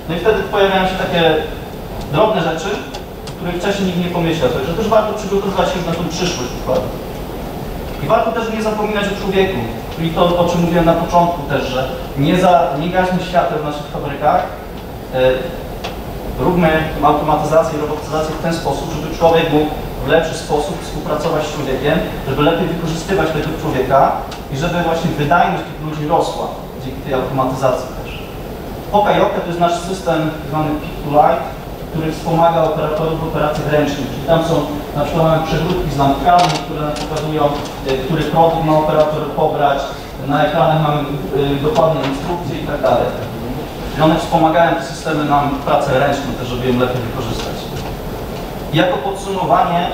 No i wtedy pojawiają się takie drobne rzeczy, o których wcześniej nikt nie pomyślał. Także też warto przygotowywać się na tą przyszłość dokładnie. I warto też nie zapominać o człowieku, czyli to, o czym mówiłem na początku też, że nie gaśmy światła w naszych fabrykach. Róbmy automatyzację i robotyzację w ten sposób, żeby człowiek mógł w lepszy sposób współpracować z człowiekiem, żeby lepiej wykorzystywać tego człowieka i żeby właśnie wydajność tych ludzi rosła dzięki tej automatyzacji też. OKJOKE to jest nasz system zwany Pick-to-Light, który wspomaga operatorów w operacji ręcznej. Czyli tam są na przykład mamy przegródki z lampkami, które nam pokazują, który produkt ma operator pobrać, na ekranach mamy dokładne instrukcje i tak dalej. I one wspomagają te systemy nam pracę ręczną, też, żeby ją lepiej wykorzystać. I jako podsumowanie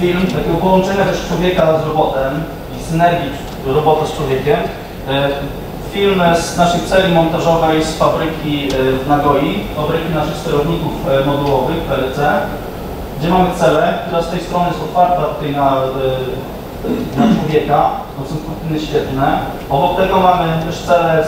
film, takiego połączenia też człowieka z robotem i synergii robota z człowiekiem, film z naszej celi montażowej z fabryki w Nagoi, fabryki naszych sterowników modułowych PLC, gdzie mamy cele, która z tej strony jest otwarta tutaj na człowieka, to są kurtyny świetne. Obok tego mamy też cele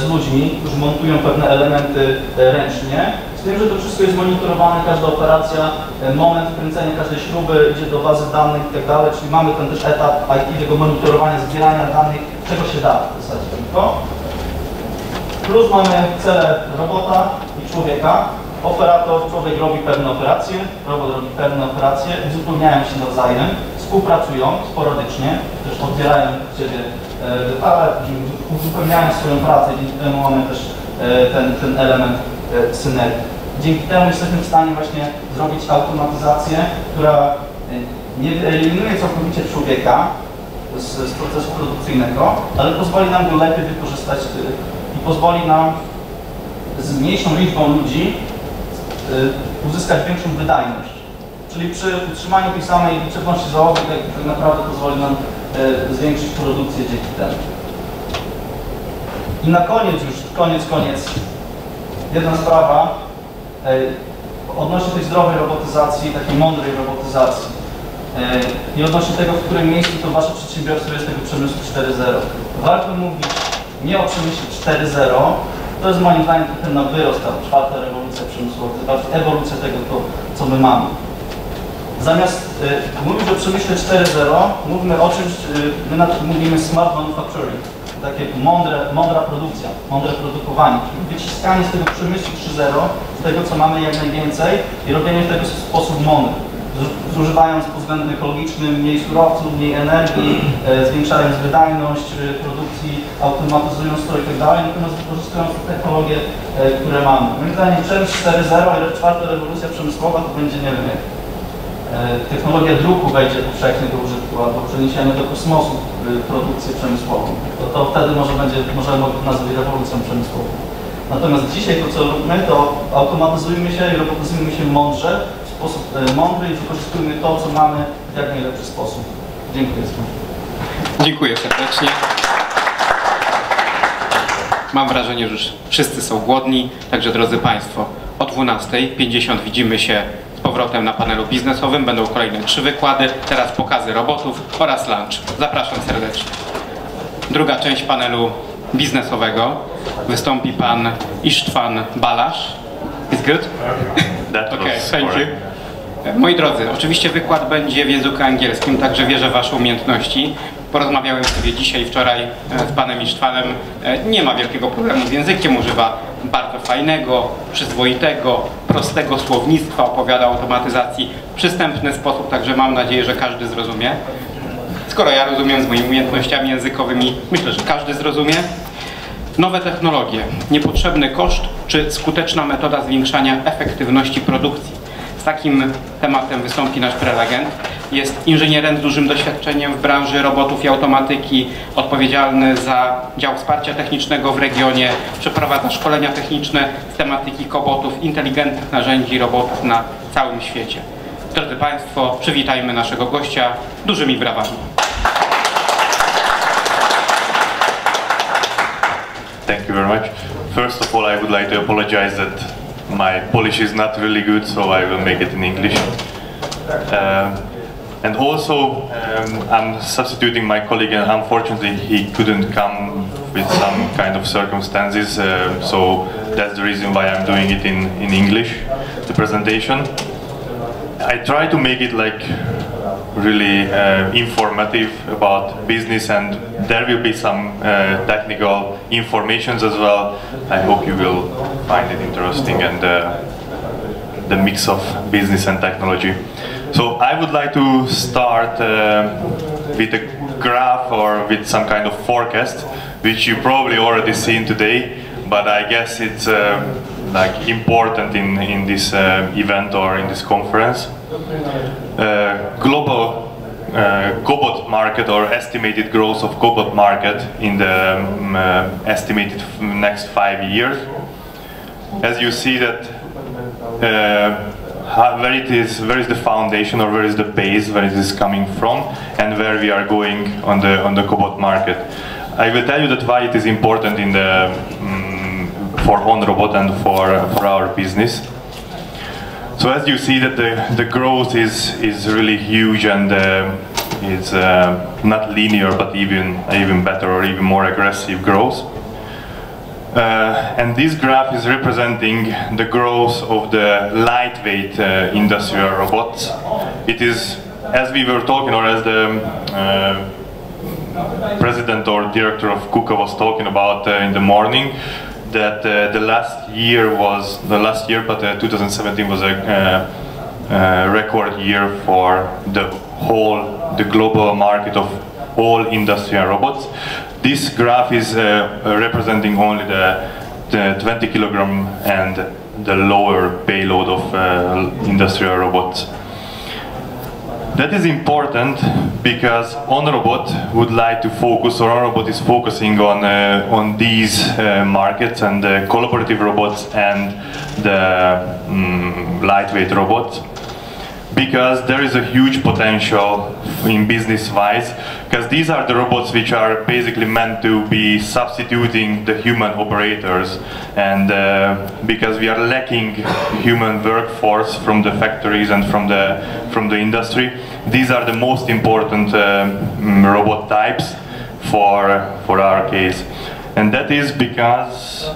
z ludźmi, którzy montują pewne elementy ręcznie. Z tym, że to wszystko jest monitorowane, każda operacja, moment wkręcenia każdej śruby idzie do bazy danych i tak dalej, czyli mamy ten też etap IT, tego monitorowania, zbierania danych, czego się da w zasadzie tylko. Plus mamy cele robota i człowieka. Operator, człowiek robi pewne operacje, robot robi pewne operacje, uzupełniają się nawzajem, współpracują sporadycznie, też odbierają od siebie detale, uzupełniają swoją pracę, dzięki temu mamy też ten element synergii. Dzięki temu jesteśmy w stanie właśnie zrobić automatyzację, która nie eliminuje całkowicie człowieka z procesu produkcyjnego, ale pozwoli nam go lepiej wykorzystać i pozwoli nam z mniejszą liczbą ludzi uzyskać większą wydajność. Czyli przy utrzymaniu tej samej liczebności załogi tak naprawdę pozwoli nam zwiększyć produkcję dzięki temu. I na koniec już, koniec, jedna sprawa odnośnie tej zdrowej robotyzacji, takiej mądrej robotyzacji i odnośnie tego, w którym miejscu to Wasze przedsiębiorstwo jest tego przemysłu 4.0. Warto mówić nie o przemyśle 4.0, to jest moim zdaniem trochę na wyrost, ta czwarta rewolucja przemysłowa, to jest ewolucja tego, co my mamy. Zamiast mówić o przemyśle 4.0, mówmy o czymś, my na tym mówimy smart manufacturing, takie mądra produkcja, mądre produkowanie, czyli wyciskanie z tego przemysłu 3.0, z tego co mamy jak najwięcej i robienie tego w sposób mądry, zużywając pod względem ekologicznym mniej surowców, mniej energii, zwiększając wydajność produkcji, automatyzując to i tak dalej, natomiast wykorzystując technologie, które mamy. Moim zdaniem część 4.0, ale czwarta rewolucja przemysłowa to będzie, nie wiem, technologia druku wejdzie powszechnie do użytku, albo przeniesiemy do kosmosu produkcję przemysłową. To wtedy możemy nazwać rewolucją przemysłową. Natomiast dzisiaj to, co robimy, to automatyzujmy się i robotyzujmy się mądrze, w sposób mądry i wykorzystujmy to, co mamy w jak najlepszy sposób. Dziękuję. Dziękuję serdecznie. Mam wrażenie, że już wszyscy są głodni, także drodzy Państwo, o 12:50 widzimy się z powrotem na panelu biznesowym. Będą kolejne 3 wykłady, teraz pokazy robotów oraz lunch. Zapraszam serdecznie. Druga część panelu biznesowego. Wystąpi pan Istvan Balazs. Is good? Okay, thank you. Moi drodzy, oczywiście wykład będzie w języku angielskim, także wierzę w Wasze umiejętności. Porozmawiałem sobie dzisiaj, wczoraj z panem Istvanem. Nie ma wielkiego problemu z językiem, używa bardzo fajnego, przyzwoitego, prostego słownictwa, opowiada o automatyzacji w przystępny sposób, także mam nadzieję, że każdy zrozumie. Skoro ja rozumiem, z moimi umiejętnościami językowymi, myślę, że każdy zrozumie. Nowe technologie, niepotrzebny koszt czy skuteczna metoda zwiększania efektywności produkcji. Z takim tematem wystąpi nasz prelegent. Jest inżynierem z dużym doświadczeniem w branży robotów i automatyki, odpowiedzialny za dział wsparcia technicznego w regionie, przeprowadza szkolenia techniczne z tematyki kobotów, inteligentnych narzędzi robotów na całym świecie. Drodzy Państwo, przywitajmy naszego gościa dużymi brawami. Thank you very much. First of all, I would like to apologize that my Polish is not really good, so I will make it in English. And also, I'm substituting my colleague, and unfortunately he couldn't come with some kind of circumstances, so that's the reason why I'm doing it in English, the presentation. I try to make it like really informative about business, and there will be some technical informations as well. I hope you will find it interesting, and the mix of business and technology. So I would like to start with a graph or with some kind of forecast, which you probably already seen today, but I guess it's like important in this event or in this conference. Global cobot market or estimated growth of cobot market in the estimated next 5 years. As you see that where it is, where is the foundation or where is the base, where it is coming from, and where we are going on the cobot market. I will tell you that why it is important in the for OnRobot and for our business. So as you see that the growth is really huge, and is not linear, but even better or even more aggressive growth. And this graph is representing the growth of the lightweight industrial robots. It is, as we were talking, or as the president or director of KUKA was talking about in the morning, that the last year, but 2017 was a record year for the global market of all industrial robots. This graph is representing only the 20 kilogram and the lower payload of industrial robots. That is important because OnRobot would like to focus, or OnRobot is focusing on these markets, and the collaborative robots and the lightweight robots. Because there is a huge potential in business-wise, because these are the robots which are basically meant to be substituting the human operators, and because we are lacking human workforce from the factories and from the industry, these are the most important robot types for our case. And that is because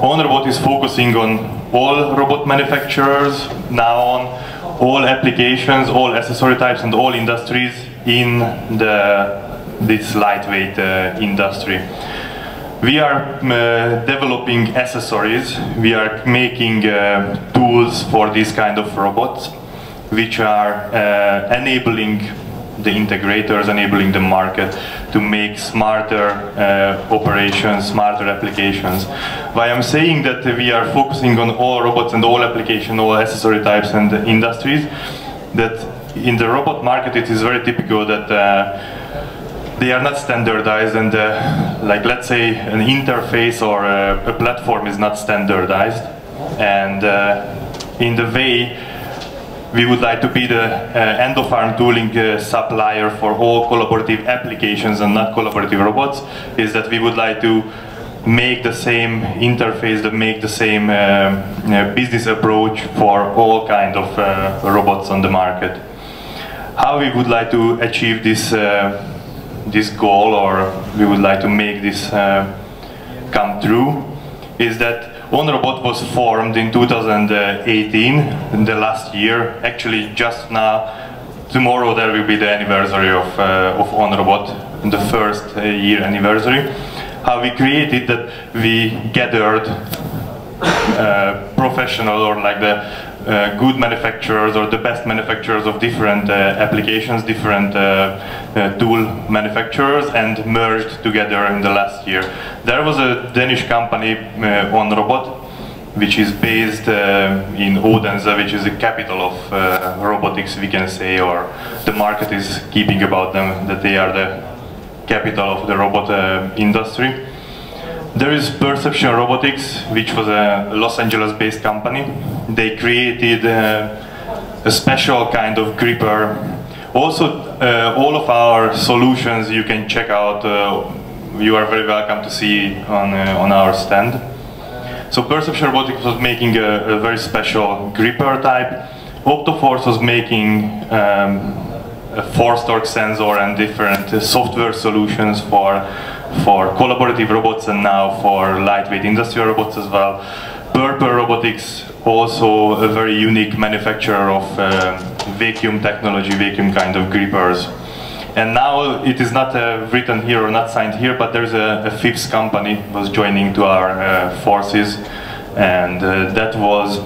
OnRobot is focusing on all robot manufacturers now, on all applications, all accessory types, and all industries in this lightweight industry. We are developing accessories, we are making tools for these kind of robots, which are enabling the integrators, enabling the market to make smarter operations, smarter applications. Why I'm saying that we are focusing on all robots and all applications, all accessory types and industries, that in the robot market it is very typical that they are not standardized, and like, let's say, an interface or a platform is not standardized, and in the way we would like to be the end-of-arm tooling supplier for all collaborative applications and not collaborative robots, is that we would like to make the same interface, to make the same business approach for all kind of robots on the market. How we would like to achieve this goal, or we would like to make this come true, is that OnRobot was formed in 2018, the last year. Actually, just now, tomorrow there will be the anniversary of OnRobot, the first year anniversary. How we created that, we gathered professional, or like the good manufacturers or the best manufacturers of different applications, different tool manufacturers, and merged together in the last year. There was a Danish company, OnRobot, which is based in Odense, which is the capital of robotics, we can say, or the market is keeping about them, that they are the capital of the robot industry. There is Perception Robotics, which was a Los Angeles-based company. They created a special kind of gripper. Also, all of our solutions you can check out. You are very welcome to see on our stand. So Perception Robotics was making a very special gripper type. OptoForce was making a force torque sensor and different software solutions for collaborative robots and now for lightweight industrial robots as well. Purple Robotics, also a very unique manufacturer of vacuum technology, vacuum kind of grippers. And now it is not written here or not signed here, but there's a fifth company was joining to our forces, and that was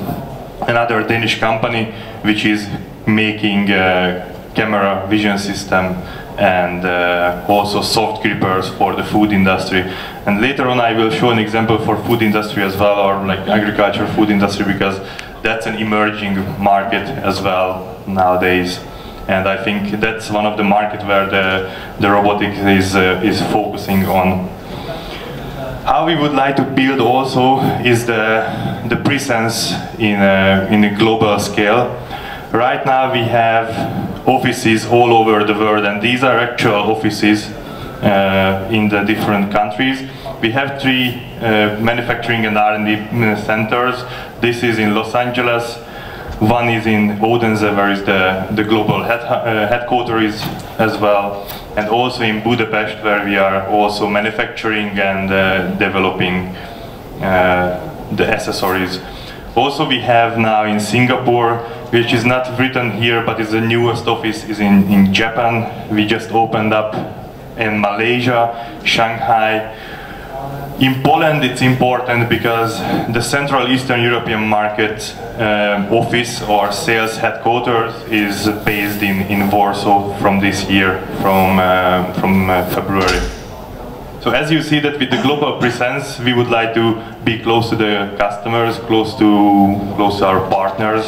another Danish company which is making camera vision system and also soft grippers for the food industry. And later on I will show an example for food industry as well, or like agriculture food industry, because that's an emerging market as well nowadays. And I think that's one of the markets where the robotics is focusing on. How we would like to build also is the presence in a global scale. Right now we have offices all over the world, and these are actual offices in the different countries. We have three manufacturing and R&D centers. This is in Los Angeles. One is in Odense, where is the global headquarters as well, and also in Budapest, where we are also manufacturing and developing the accessories. Also we have now in Singapore, which is not written here, but is the newest office, is in Japan. We just opened up in Malaysia, Shanghai. In Poland it's important because the Central Eastern European market office or sales headquarters is based in Warsaw from this year, from February. So as you see that with the global presence, we would like to be close to the customers, close to our partners,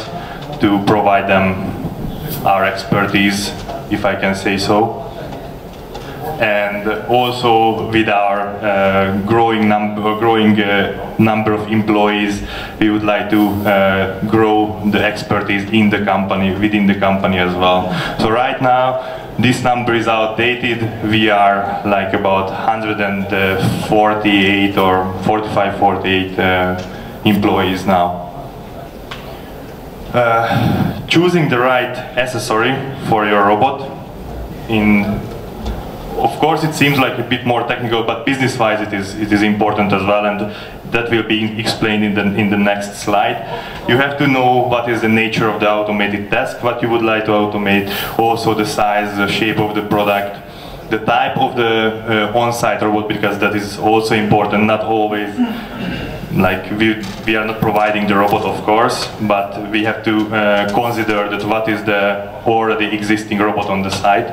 to provide them our expertise, if I can say so. And also with our growing number of employees, we would like to grow the expertise in the company, within the company as well. So right now this number is outdated. We are like about 148 or 45-48 employees now. Choosing the right accessory for your robot Of course, it seems like a bit more technical, but business-wise, it is important as well, and that will be explained in the next slide. You have to know what is the nature of the automated task, what you would like to automate, also the size, the shape of the product, the type of the on-site robot, because that is also important. Not always, like we are not providing the robot, of course, but we have to consider that what is the already existing robot on the site.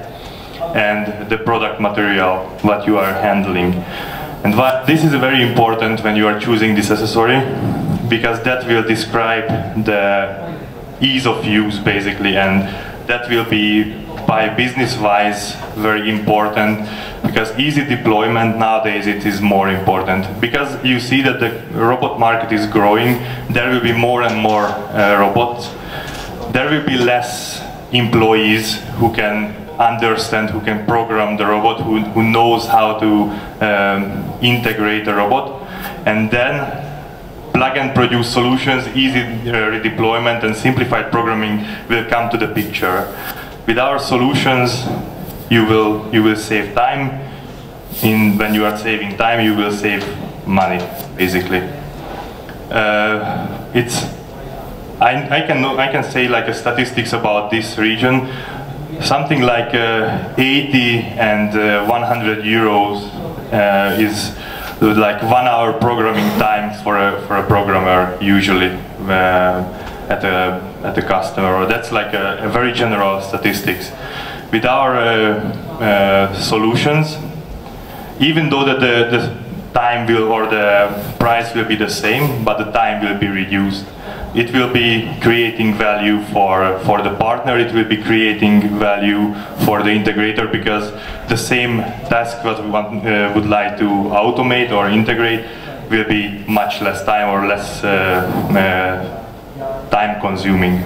And the product material, what you are handling. And this is very important when you are choosing this accessory, because that will describe the ease of use, basically, and that will be, by business-wise, very important, because easy deployment nowadays, it is more important. Because you see that the robot market is growing, there will be more and more robots. There will be less employees who can understand, who can program the robot, who knows how to integrate the robot, and then plug and produce solutions, easy redeployment and simplified programming will come to the picture. With our solutions you will save time. When you are saving time, you will save money, basically. I can say like a statistics about this region. Something like 80 and 100 euros is like 1 hour programming time for a programmer usually at a customer. That's like a very general statistics. With our solutions, even though that the time will, or the price will be the same, but the time will be it will be creating value for the partner, it will be creating value for the integrator, because the same task that we would like to automate or integrate will be much less time or less time consuming.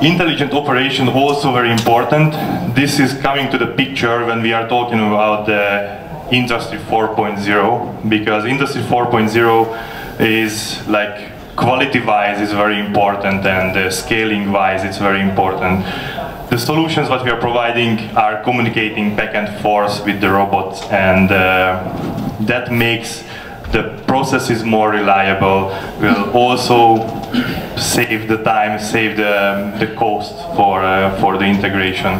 Intelligent operation also very important. This is coming to the picture when we are talking about the Industry 4.0, because Industry 4.0 is like quality-wise is very important, and scaling-wise it's very important. The solutions that we are providing are communicating back and forth with the robots, and that makes the process is more reliable, will also save the time, save the cost for the integration.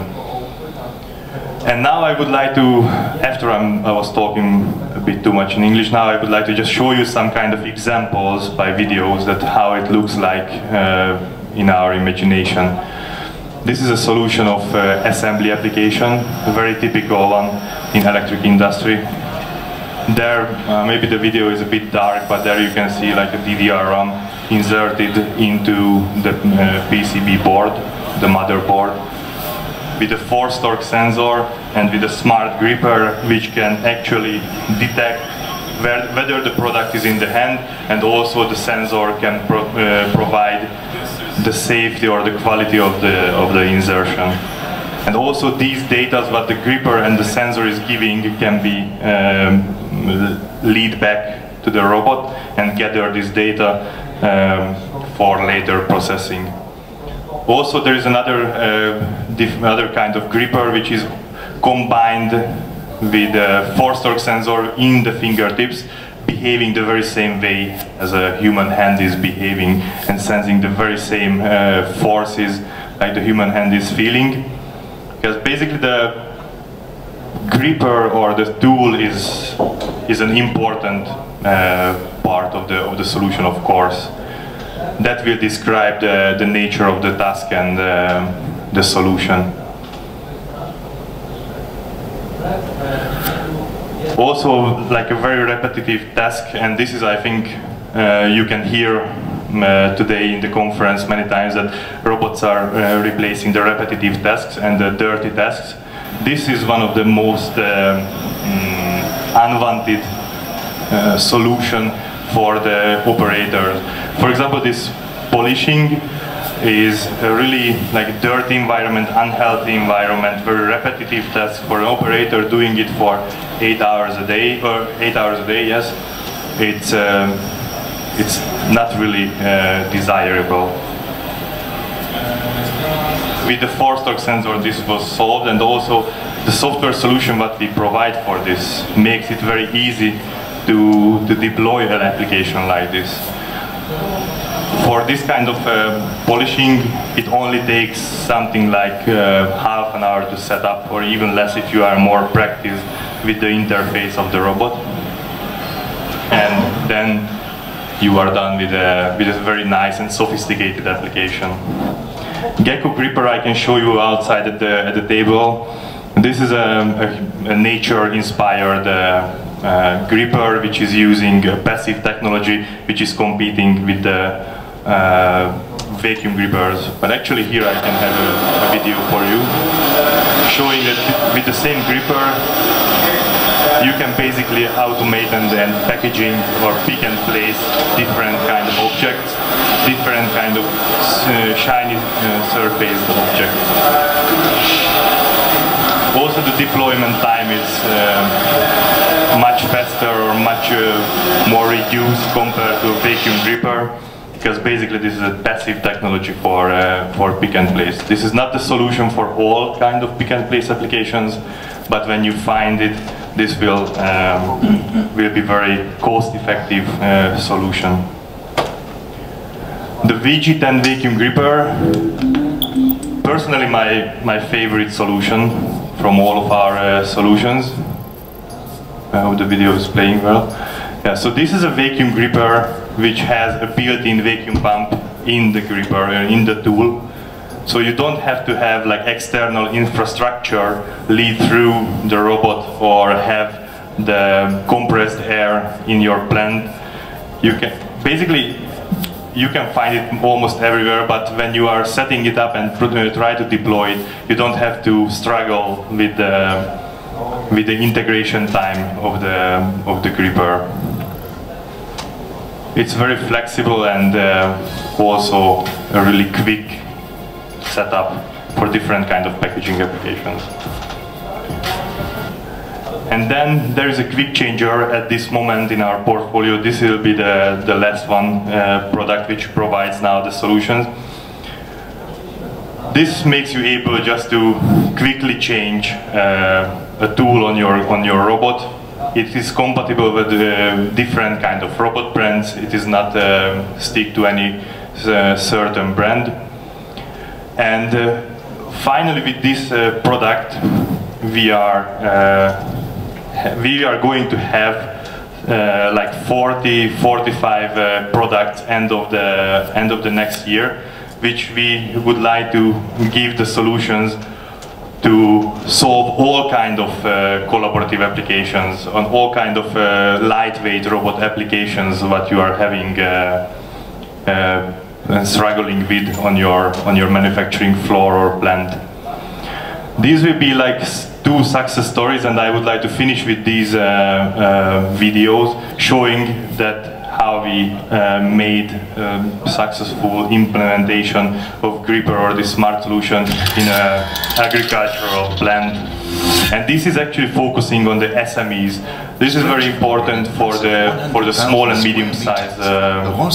And now I would like to, after I was talking a bit too much in English, now I would like to just show you some kind of examples by videos that how it looks like in our imagination. This is a solution of assembly application, a very typical one in electric industry. There, maybe the video is a bit dark, but there you can see like a DDR-ROM inserted into the PCB board, the motherboard, with a force torque sensor and with a smart gripper, which can actually detect whether the product is in the hand, and also the sensor can provide the safety or the quality of the insertion. And also these data that the gripper and the sensor is giving can be lead back to the robot and gather this data for later processing. Also there is another other kind of gripper which is combined with a force torque sensor in the fingertips, behaving the very same way as a human hand is behaving and sensing the very same forces like the human hand is feeling. Because basically the gripper or the tool is an important part of the solution, of course. That will describe the nature of the task and the solution. Also like a very repetitive task, and this is, I think, you can hear today in the conference many times that robots are replacing the repetitive tasks and the dirty tasks. This is one of the most unwanted solution for the operator. For example, this polishing is a really like dirty environment, unhealthy environment, very repetitive task for an operator doing it for 8 hours a day, or 8 hours a day, yes. It's not really desirable. With the force torque sensor this was solved, and also the software solution that we provide for this makes it very easy to deploy an application like this. For this kind of polishing, it only takes something like half an hour to set up, or even less if you are more practiced with the interface of the robot. And then you are done with a very nice and sophisticated application. Gecko gripper I can show you outside at the table. This is a nature-inspired gripper which is using passive technology, which is competing with the vacuum grippers. But actually here I can have a video for you showing that with the same gripper you can basically automate and packaging or pick and place different kind of objects, different kind of shiny surface objects. Also the deployment time is much faster or much more reduced compared to a vacuum gripper, because basically this is a passive technology for pick and place. This is not the solution for all kind of pick and place applications, but when you find it, this will be very cost-effective solution. The VG10 vacuum gripper, personally my favorite solution from all of our solutions. I hope the video is playing well. Yeah, so this is a vacuum gripper which has a built-in vacuum pump in the gripper, in the tool. So you don't have to have like external infrastructure lead through the robot or have the compressed air in your plant. You can basically you can find it almost everywhere, but when you are setting it up and try to deploy it, you don't have to struggle with the integration time of the gripper. It's very flexible and also a really quick setup for different kind of packaging applications. And then there is a quick changer at this moment in our portfolio. This will be the last one product which provides now the solutions. This makes you able just to quickly change a tool on your robot. It is compatible with different kind of robot brands. It is not stick to any certain brand. And finally, with this product, we are going to have like 45 products end of the next year, which we would like to give the solutions to solve all kind of collaborative applications, on all kind of lightweight robot applications what you are having and struggling with on your manufacturing floor or plant. These will be like two success stories, and I would like to finish with these videos showing that how we made successful implementation of gripper or the smart solution in an agricultural plant. And this is actually focusing on the SMEs. This is very important for the small and medium-sized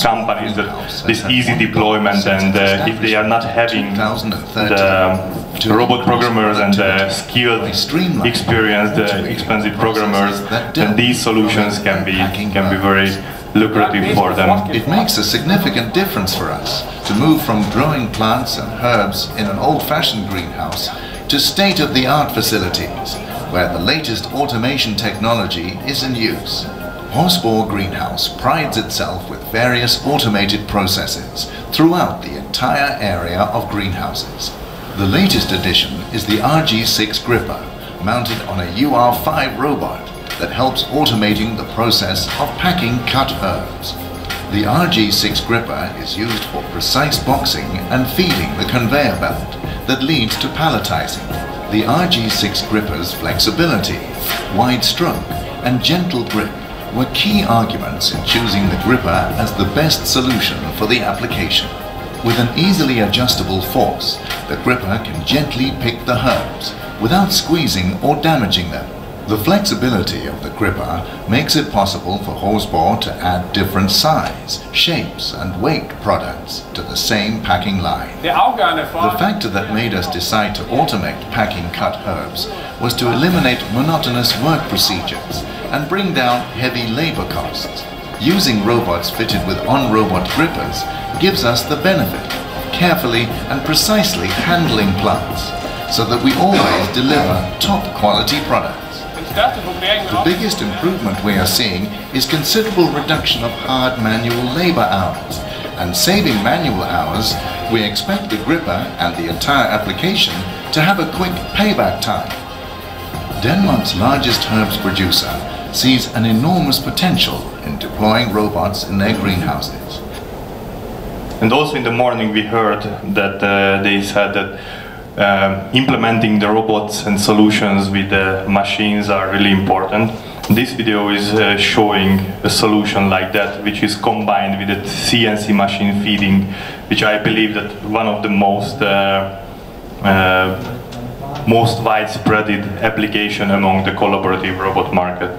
companies, that this easy deployment, and if they are not having the robot programmers and skilled, experienced, expensive programmers, then these solutions can be very lucrative for them. It makes a significant difference for us to move from growing plants and herbs in an old-fashioned greenhouse to state-of-the-art facilities where the latest automation technology is in use. Horsepower Greenhouse prides itself with various automated processes throughout the entire area of greenhouses. The latest addition is the RG6 gripper, mounted on a UR5 robot that helps automating the process of packing cut herbs. The RG6 gripper is used for precise boxing and feeding the conveyor belt that leads to palletizing. The RG6 gripper's flexibility, wide stroke, and gentle grip were key arguments in choosing the gripper as the best solution for the application. With an easily adjustable force, the gripper can gently pick the herbs without squeezing or damaging them. The flexibility of the gripper makes it possible for Horsepower to add different size, shapes and weight products to the same packing line. The factor that made us decide to automate packing cut herbs was to eliminate monotonous work procedures and bring down heavy labor costs. Using robots fitted with on-robot grippers gives us the benefit of carefully and precisely handling plants so that we always deliver top quality products. The biggest improvement we are seeing is considerable reduction of hard manual labor hours, and saving manual hours, we expect the gripper and the entire application to have a quick payback time. Denmark's largest herbs producer sees an enormous potential in deploying robots in their greenhouses. And also in the morning we heard that they said that implementing the robots and solutions with the machines are really important. This video is showing a solution like that, which is combined with the CNC machine feeding, which I believe that one of the most widespread application among the collaborative robot market.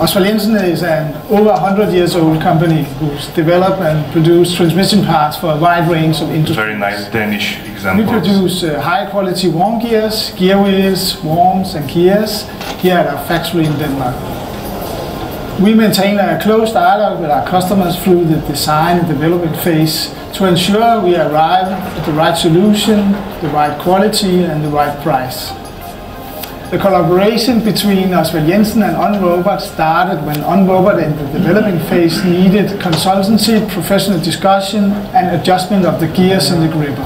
Osval Jensen is an over 100 years old company who's developed and produced transmission parts for a wide range of industries. Very nice Danish example. We produce high quality worm gears, gear wheels, worms and gears here at our factory in Denmark. We maintain a close dialogue with our customers through the design and development phase to ensure we arrive at the right solution, the right quality and the right price. The collaboration between Osval Jensen and OnRobot started when OnRobot in the development phase needed consultancy, professional discussion and adjustment of the gears and the gripper.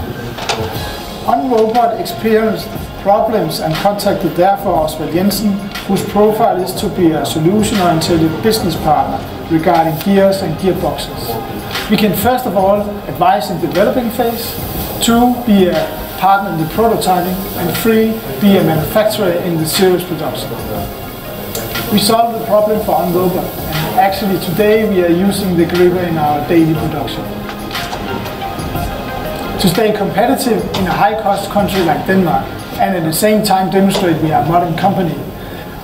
OnRobot experienced problems and contacted therefore Osval Jensen, whose profile is to be a solution-oriented business partner regarding gears and gearboxes. We can first of all advise in developing phase, two, be a partner in the prototyping, and three, be a manufacturer in the series production. We solved the problem for OnRobot, and actually today we are using the gripper in our daily production. To stay competitive in a high-cost country like Denmark, and at the same time demonstrate we are a modern company,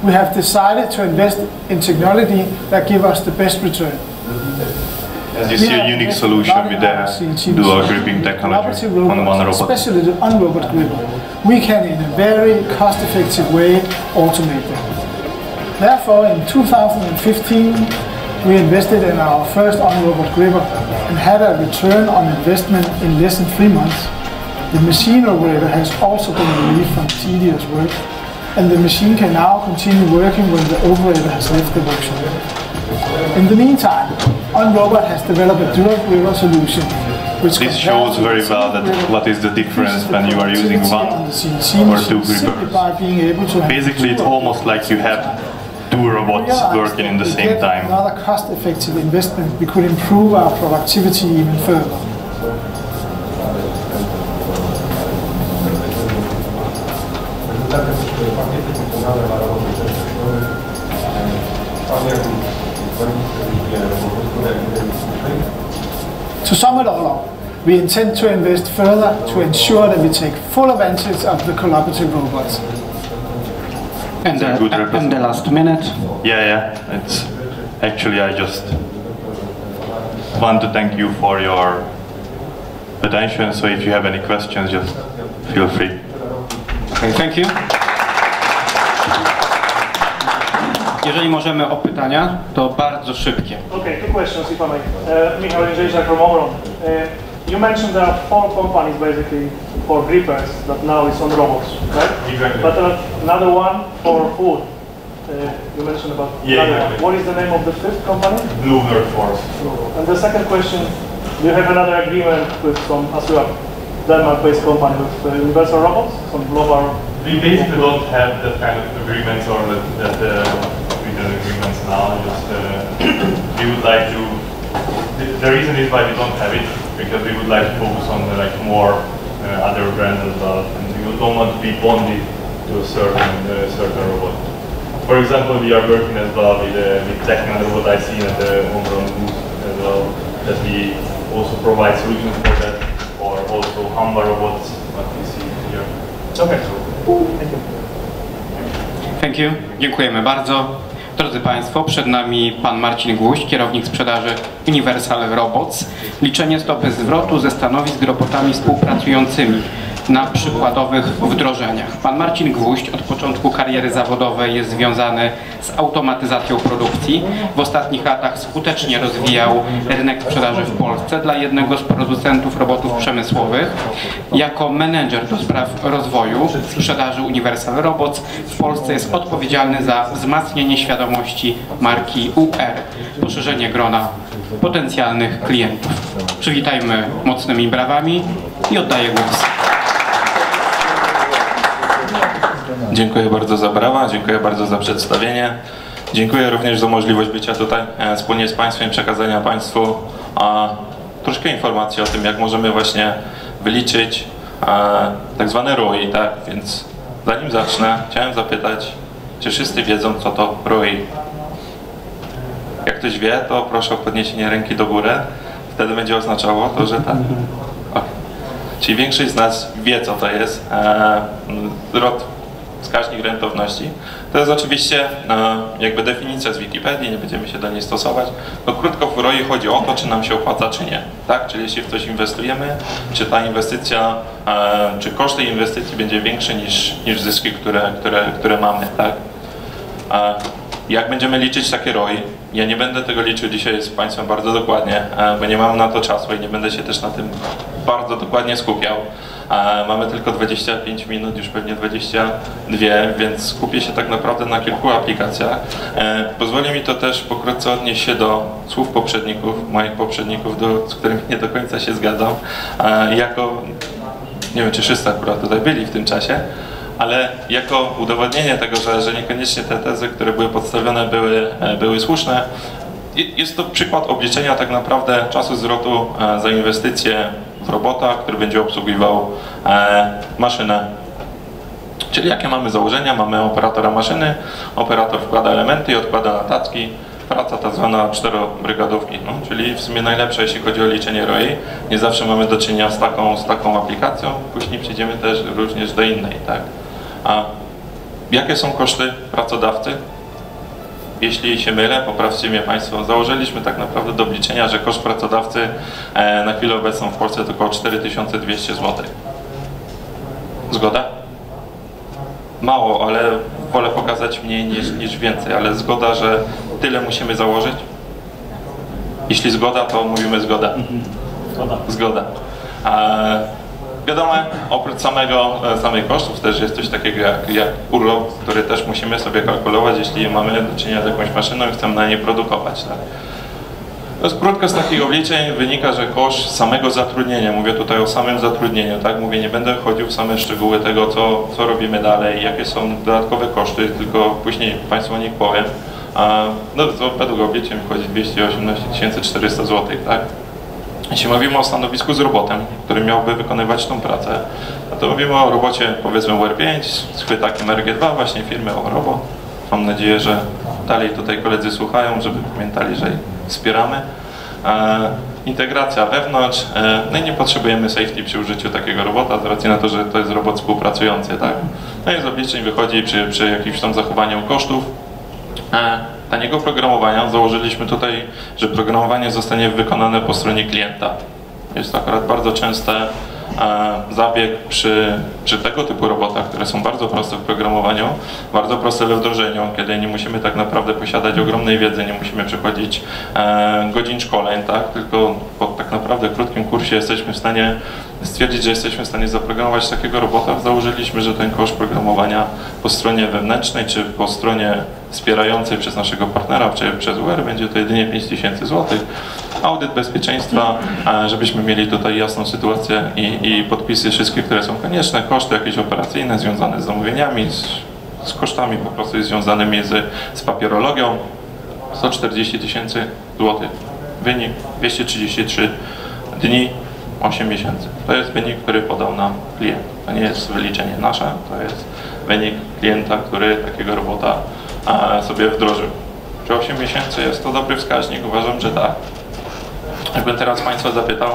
we have decided to invest in technology that gives us the best return. This is a unique solution with the dual gripping technology on one robot. Especially the on-robot gripper, we can in a very cost-effective way automate them. Therefore, in 2015, we invested in our first on-robot gripper and had a return on investment in less than 3 months. The machine operator has also been relieved from tedious work, and the machine can now continue working when the operator has left the workshop. In the meantime, on-robot has developed a dual gripper solution. This shows very well that what is the difference when you are using one or two grippers. Basically, it's almost like you have two robots working in the same time. Another cost-effective investment, we could improve our productivity even further. To sum it all up, we intend to invest further to ensure that we take full advantage of the collaborative robots. And the last minute. Yeah. It's actually, I just want to thank you for your attention. So if you have any questions, just feel free. Okay, thank you. Jeżeli możemy o pytania, to bardzo szybkie. Okay, two questions, if I may. Michał Jędrzejczak from OnRobot. You mentioned there are four companies basically for grippers that now is on robots, right? Exactly. But another one for food. You mentioned about another one. What is the name of the fifth company? OptoForce. And the second question, do you have another agreement with some Denmark-based company with Universal Robots, some global? We basically don't have that kind of agreements or that agreements now. Just we would like to. The reason is why we don't have it, because we would like to focus on the, more other brands as well, and we don't want to be bonded to a certain robot. For example, we are working as well with technical robot I see at the homegrown booth as well, that we also provide solutions for that, or also Humber robots, what we see here. Okay. Thank you. Thank you. Dziękujemy bardzo. Drodzy Państwo, przed nami Pan Marcin Gwóźdź, kierownik sprzedaży Universal Robots. Liczenie stopy zwrotu ze stanowisk z robotami współpracującymi na przykładowych wdrożeniach. Pan Marcin Gwóźdź od początku kariery zawodowej jest związany z automatyzacją produkcji. W ostatnich latach skutecznie rozwijał rynek sprzedaży w Polsce dla jednego z producentów robotów przemysłowych. Jako menedżer do spraw rozwoju sprzedaży Universal Robots w Polsce jest odpowiedzialny za wzmacnianie świadomości marki UR, poszerzenie grona potencjalnych klientów. Przywitajmy mocnymi brawami i oddaję głos. Dziękuję bardzo za brawa, dziękuję bardzo za przedstawienie. Dziękuję również za możliwość bycia tutaj wspólnie z Państwem i przekazania Państwu troszkę informacji o tym, jak możemy właśnie wyliczyć tak zwany ROI, tak? Więc zanim zacznę, chciałem zapytać, czy wszyscy wiedzą, co to ROI? Jak ktoś wie, to proszę o podniesienie ręki do góry. Wtedy będzie oznaczało to, że tak. Okay. Czyli większość z nas wie, co to jest wskaźnik rentowności. To jest oczywiście jakby definicja z Wikipedii, nie będziemy się do niej stosować. No krótko, w ROI chodzi o to, czy nam się opłaca, czy nie. Tak? Czyli jeśli w coś inwestujemy, czy ta inwestycja, czy koszt tej inwestycji będzie większy niż zyski, które mamy. Tak? Jak będziemy liczyć takie ROI? Ja nie będę tego liczył dzisiaj z Państwem bardzo dokładnie, bo nie mam na to czasu i nie będę się też na tym bardzo dokładnie skupiał. Mamy tylko 25 minut, już pewnie 22, więc skupię się tak naprawdę na kilku aplikacjach. Pozwoli mi to też pokrótce odnieść się do słów poprzedników, moich poprzedników, z którymi nie do końca się zgadzam. Jako, nie wiem, czy wszyscy akurat tutaj byli w tym czasie, ale jako udowodnienie tego, że niekoniecznie te tezy, które były podstawione, były słuszne, jest to przykład obliczenia tak naprawdę czasu zwrotu za inwestycję w robota, który będzie obsługiwał maszynę. Czyli jakie mamy założenia? Mamy operatora maszyny, operator wkłada elementy i odkłada na tacki, praca tak zwana czterobrygadówki, no, czyli w sumie najlepsza, jeśli chodzi o liczenie ROI. Nie zawsze mamy do czynienia z taką aplikacją, później przejdziemy też również do innej. Tak? A jakie są koszty pracodawcy? Jeśli się mylę, poprawcie mnie Państwo, założyliśmy tak naprawdę do obliczenia, że koszt pracodawcy na chwilę obecną w Polsce to około 4200 zł. Zgoda? Mało, ale wolę pokazać mniej niż więcej, ale zgoda, że tyle musimy założyć? Jeśli zgoda, to mówimy zgoda. Zgoda. Zgoda. Wiadomo, oprócz samych kosztów też jest coś takiego jak urlop, który też musimy sobie kalkulować, jeśli mamy do czynienia z jakąś maszyną i chcemy na niej produkować. Tak? No, krótko z takich obliczeń wynika, że koszt samego zatrudnienia, mówię tutaj o samym zatrudnieniu, tak? Mówię, nie będę wchodził w same szczegóły tego, co robimy dalej, jakie są dodatkowe koszty, tylko później Państwu o nich powiem. No, według obliczeń wychodzi 218 400 zł, tak? Jeśli mówimy o stanowisku z robotem, który miałby wykonywać tą pracę, to mówimy o robocie, powiedzmy UR5 z chwytakiem RG2, właśnie firmy OnRobot. Mam nadzieję, że dalej tutaj koledzy słuchają, żeby pamiętali, że wspieramy. Integracja wewnątrz, no i nie potrzebujemy safety przy użyciu takiego robota, z racji na to, że to jest robot współpracujący, tak? No i z obliczeń wychodzi przy jakimś tam zachowaniu kosztów. Taniego programowania założyliśmy tutaj, że programowanie zostanie wykonane po stronie klienta. Jest to akurat bardzo częsty zabieg przy tego typu robotach, które są bardzo proste w programowaniu, bardzo proste we wdrożeniu, kiedy nie musimy tak naprawdę posiadać ogromnej wiedzy, nie musimy przechodzić godzin szkoleń, tak? Tylko po tak naprawdę krótkim kursie jesteśmy w stanie stwierdzić, że jesteśmy w stanie zaprogramować takiego robota. Założyliśmy, że ten koszt programowania po stronie wewnętrznej, czy po stronie wspierającej przez naszego partnera, czy przez UR będzie to jedynie 5000 zł. Audyt bezpieczeństwa, żebyśmy mieli tutaj jasną sytuację i podpisy wszystkie, które są konieczne, koszty jakieś operacyjne związane z zamówieniami, z kosztami po prostu związanymi z papierologią. 140 tysięcy złotych. Wynik 233 dni. 8 miesięcy. To jest wynik, który podał nam klient. To nie jest wyliczenie nasze, to jest wynik klienta, który takiego robota sobie wdrożył. Czy 8 miesięcy jest to dobry wskaźnik? Uważam, że tak. Jakbym teraz Państwa zapytał,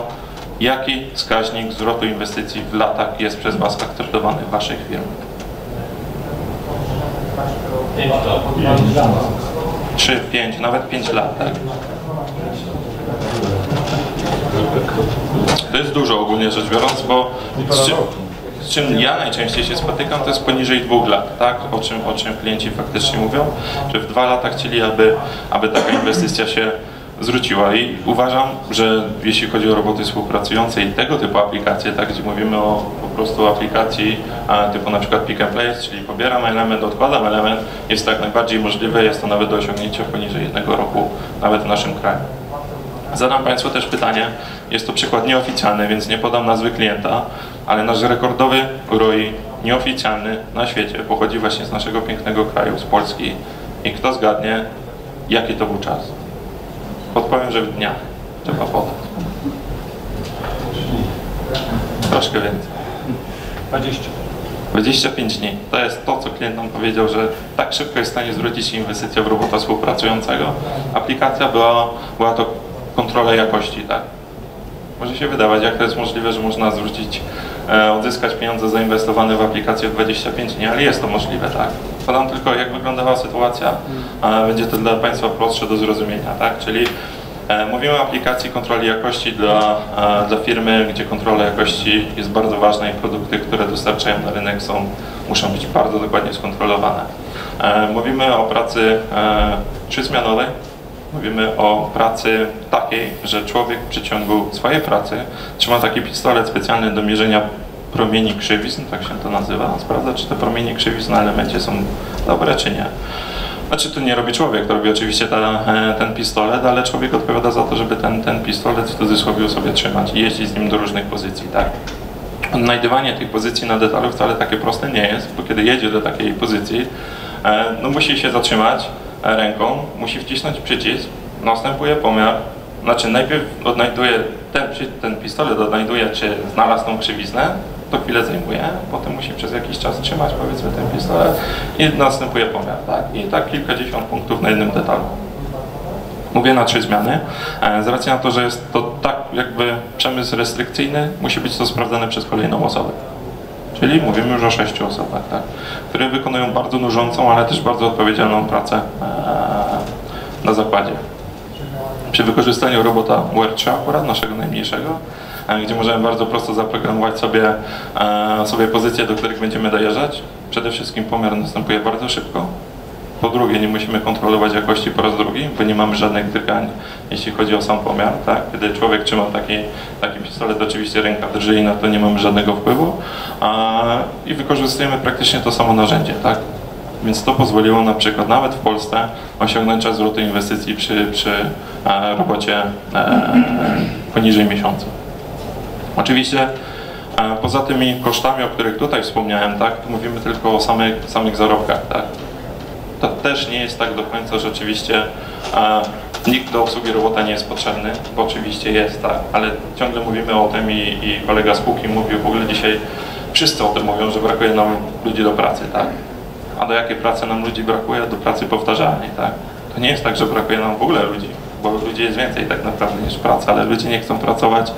jaki wskaźnik zwrotu inwestycji w latach jest przez Was akceptowany w Waszych firmach? 3, 5, nawet 5 lat, tak? To jest dużo ogólnie rzecz biorąc, bo z czym ja najczęściej się spotykam, to jest poniżej 2 lat, tak? O czym klienci faktycznie mówią, że w 2 lata chcieli, aby taka inwestycja się zwróciła. I uważam, że jeśli chodzi o roboty współpracujące i tego typu aplikacje, tak, gdzie mówimy o po prostu aplikacji typu na przykład pick and place, czyli pobieram element, odkładam element, jest tak najbardziej możliwe, jest to nawet do osiągnięcia poniżej 1 roku, nawet w naszym kraju. Zadam Państwu też pytanie, jest to przykład nieoficjalny, więc nie podam nazwy klienta, ale nasz rekordowy ROI nieoficjalny na świecie pochodzi właśnie z naszego pięknego kraju, z Polski. I kto zgadnie, jaki to był czas? Podpowiem, że w dniach trzeba podać. Troszkę więcej. 20. 25 dni. To jest to, co klient nam powiedział, że tak szybko jest w stanie zwrócić inwestycję w robota współpracującego. Aplikacja była to kontrolę jakości, tak? Może się wydawać, jak to jest możliwe, że można zwrócić, odzyskać pieniądze zainwestowane w aplikację w 25 dni, ale jest to możliwe, tak? Podam tylko, jak wyglądała sytuacja, będzie to dla Państwa prostsze do zrozumienia, tak? Czyli mówimy o aplikacji kontroli jakości dla firmy, gdzie kontrola jakości jest bardzo ważna i produkty, które dostarczają na rynek muszą być bardzo dokładnie skontrolowane. Mówimy o pracy 3-zmianowej. Mówimy o pracy takiej, że człowiek w przeciągu swojej pracy trzyma taki pistolet specjalny do mierzenia promieni krzywizn, tak się to nazywa, sprawdza, czy te promienie krzywizn na elemencie są dobre, czy nie. Znaczy, to nie robi człowiek, to robi oczywiście ten pistolet, ale człowiek odpowiada za to, żeby ten pistolet w cudzysłowie sobie trzymać i jeździć z nim do różnych pozycji, tak? odnajdywanie tych pozycji na detalu wcale takie proste nie jest, bo kiedy jedzie do takiej pozycji, no musi się zatrzymać ręką, musi wcisnąć przycisk, następuje pomiar, znaczy najpierw odnajduje ten pistolet, odnajduje czy znalazł tą krzywiznę, to chwilę zajmuje, potem musi przez jakiś czas trzymać powiedzmy ten pistolet i następuje pomiar, tak? I tak kilkadziesiąt punktów na jednym detalu. Mówię na 3 zmiany, z racji na to, że jest to tak jakby przemysł restrykcyjny, musi być to sprawdzane przez kolejną osobę. Czyli mówimy już o 6 osobach, tak, które wykonują bardzo nużącą, ale też bardzo odpowiedzialną pracę na zakładzie. Przy wykorzystaniu robota UR3 akurat, naszego najmniejszego, gdzie możemy bardzo prosto zaprogramować sobie pozycje, do których będziemy dojeżdżać. Przede wszystkim pomiar następuje bardzo szybko. Po drugie, nie musimy kontrolować jakości po raz drugi, bo nie mamy żadnych drgań, jeśli chodzi o sam pomiar, tak? Kiedy człowiek trzyma taki pistolet, oczywiście ręka drży i na to nie mamy żadnego wpływu. I wykorzystujemy praktycznie to samo narzędzie, tak? Więc to pozwoliło na przykład nawet w Polsce osiągnąć zwrotu inwestycji przy robocie poniżej miesiąca. Oczywiście poza tymi kosztami, o których tutaj wspomniałem, tak? Mówimy tylko o samych zarobkach, tak? To też nie jest tak do końca, że oczywiście nikt do obsługi robota nie jest potrzebny, bo oczywiście jest, tak, ale ciągle mówimy o tym i kolega z spółki mówił, w ogóle dzisiaj wszyscy o tym mówią, że brakuje nam ludzi do pracy, tak. A do jakiej pracy nam ludzi brakuje? Do pracy powtarzalnej, tak. To nie jest tak, że brakuje nam w ogóle ludzi, bo ludzi jest więcej tak naprawdę niż pracy, ale ludzie nie chcą pracować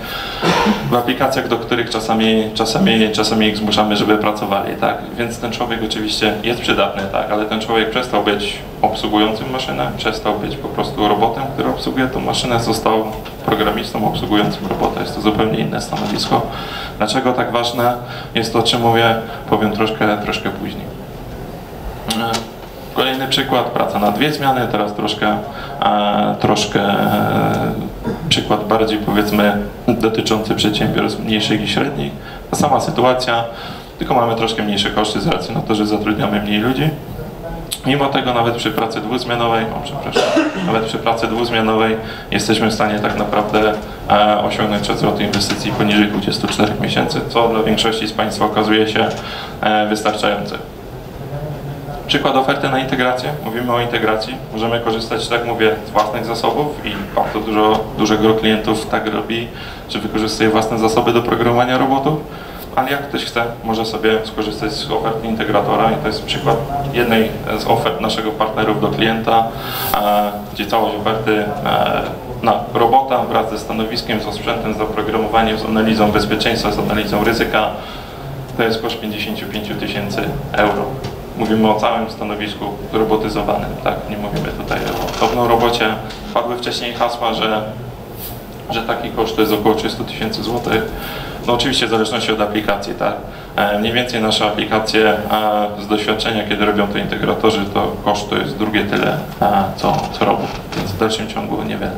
w aplikacjach, do których czasami ich zmuszamy, żeby pracowali, tak? Więc ten człowiek oczywiście jest przydatny, tak? Ale ten człowiek przestał być obsługującym maszynę, przestał być po prostu robotem, który obsługuje tą maszynę, został programistą obsługującym robota. Jest to zupełnie inne stanowisko. Dlaczego tak ważne jest to, o czym mówię, powiem troszkę później. Kolejny przykład, praca na 2 zmiany, teraz troszkę przykład bardziej powiedzmy dotyczący przedsiębiorstw mniejszych i średnich. Ta sama sytuacja, tylko mamy troszkę mniejsze koszty z racji na to, że zatrudniamy mniej ludzi. Mimo tego nawet przy pracy 2-zmianowej, jesteśmy w stanie tak naprawdę osiągnąć zwrot inwestycji poniżej 24 miesięcy, co dla większości z Państwa okazuje się wystarczające. Przykład oferty na integrację. Mówimy o integracji. Możemy korzystać, tak mówię, z własnych zasobów i bardzo duże gro klientów tak robi, że wykorzystuje własne zasoby do programowania robotów, ale jak ktoś chce, może sobie skorzystać z ofert integratora i to jest przykład jednej z ofert naszego partnerów do klienta, gdzie całość oferty na robota wraz ze stanowiskiem, z osprzętem, z oprogramowaniem, z analizą bezpieczeństwa, z analizą ryzyka, to jest koszt 55 000 euro. Mówimy o całym stanowisku robotyzowanym, tak? Nie mówimy tutaj o osobnym robocie. Padły wcześniej hasła, że taki koszt to jest około 300 000 złotych. No oczywiście w zależności od aplikacji, tak? Mniej więcej nasze aplikacje z doświadczenia, kiedy robią to integratorzy, to koszt to jest drugie tyle, co robot, więc w dalszym ciągu niewiele.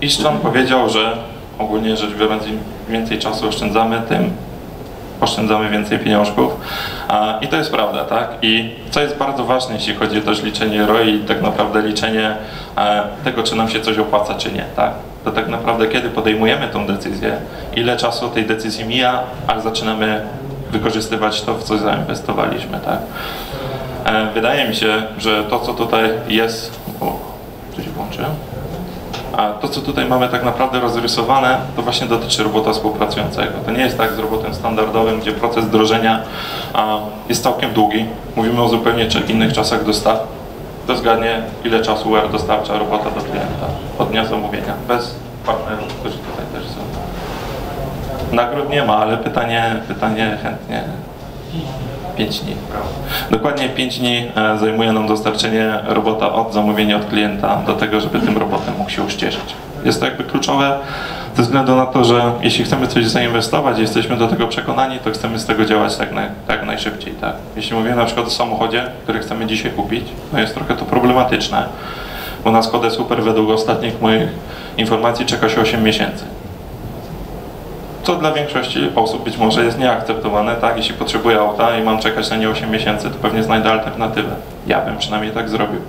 Istvan powiedział, że ogólnie rzecz biorąc, im więcej czasu oszczędzamy, tym oszczędzamy więcej pieniążków i to jest prawda, tak? I co jest bardzo ważne, jeśli chodzi też liczenie ROI, tak naprawdę liczenie tego, czy nam się coś opłaca, czy nie, tak? To tak naprawdę kiedy podejmujemy tą decyzję, ile czasu tej decyzji mija, a zaczynamy wykorzystywać to, w co zainwestowaliśmy, tak? Wydaje mi się, że to, co tutaj jest... O, coś włączyłem. A to, co tutaj mamy tak naprawdę rozrysowane, to właśnie dotyczy robota współpracującego. To nie jest tak z robotem standardowym, gdzie proces wdrożenia jest całkiem długi. Mówimy o zupełnie innych czasach dostaw. To zgadnie, ile czasu UR dostarcza robota do klienta od dnia zamówienia, bez partnerów, którzy tutaj też są. Nagród nie ma, ale pytanie chętnie. 5 dni. Dokładnie 5 dni zajmuje nam dostarczenie robota od zamówienia od klienta do tego, żeby tym robotem mógł się uścieszyć. Jest to jakby kluczowe ze względu na to, że jeśli chcemy coś zainwestować, jesteśmy do tego przekonani, to chcemy z tego działać tak najszybciej. Tak? Jeśli mówimy na przykład o samochodzie, który chcemy dzisiaj kupić, no jest trochę to problematyczne, bo na Skodę Super według ostatnich moich informacji czeka się 8 miesięcy. Co dla większości osób być może jest nieakceptowane, tak? Jeśli potrzebuję auta i mam czekać na nie 8 miesięcy, to pewnie znajdę alternatywę. Ja bym przynajmniej tak zrobił.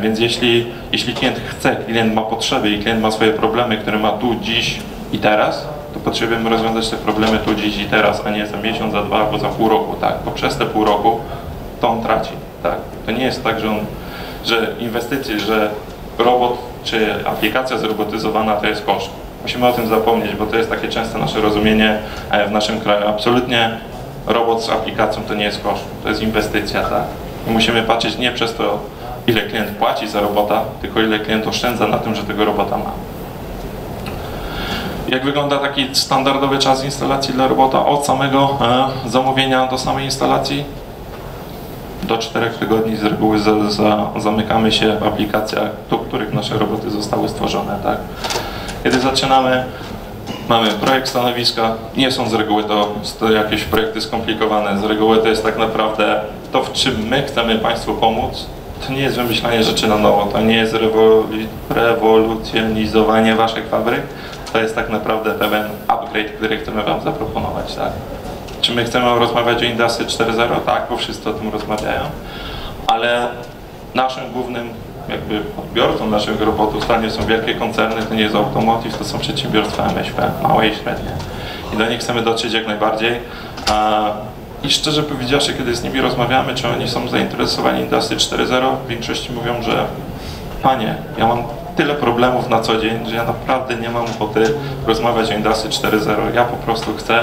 Więc jeśli klient chce, klient ma potrzeby i klient ma swoje problemy, które ma tu, dziś, i teraz, to potrzebujemy rozwiązać te problemy tu, dziś i teraz, a nie za miesiąc, za dwa albo za pół roku, tak? Bo przez te pół roku to on traci, tak? To nie jest tak, że inwestycje, że robot czy aplikacja zrobotyzowana to jest koszt. Musimy o tym zapomnieć, bo to jest takie częste nasze rozumienie w naszym kraju. Absolutnie robot z aplikacją to nie jest koszt, to jest inwestycja, tak? I musimy patrzeć nie przez to, ile klient płaci za robota, tylko ile klient oszczędza na tym, że tego robota ma. Jak wygląda taki standardowy czas instalacji dla robota od samego zamówienia do samej instalacji? Do 4 tygodni z reguły zamykamy się w aplikacjach, do których nasze roboty zostały stworzone, tak? Kiedy zaczynamy, mamy projekt stanowiska, nie są z reguły to jakieś projekty skomplikowane, z reguły to jest tak naprawdę to, w czym my chcemy Państwu pomóc. To nie jest wymyślanie rzeczy na nowo, to nie jest rewolucjonizowanie Waszych fabryk, to jest tak naprawdę pewien upgrade, który chcemy Wam zaproponować, tak? Czy my chcemy rozmawiać o Industry 4.0? Tak, bo wszyscy o tym rozmawiają, ale naszym głównym jakby odbiorcą naszych robotów stanie są wielkie koncerny, to nie jest automotive, to są przedsiębiorstwa MŚP, małe i średnie. I do nich chcemy dotrzeć jak najbardziej. I szczerze powiedziawszy, kiedy z nimi rozmawiamy, czy oni są zainteresowani Industry 4.0, w większości mówią, że panie, ja mam tyle problemów na co dzień, że ja naprawdę nie mam ochoty rozmawiać o Industry 4.0. Ja po prostu chcę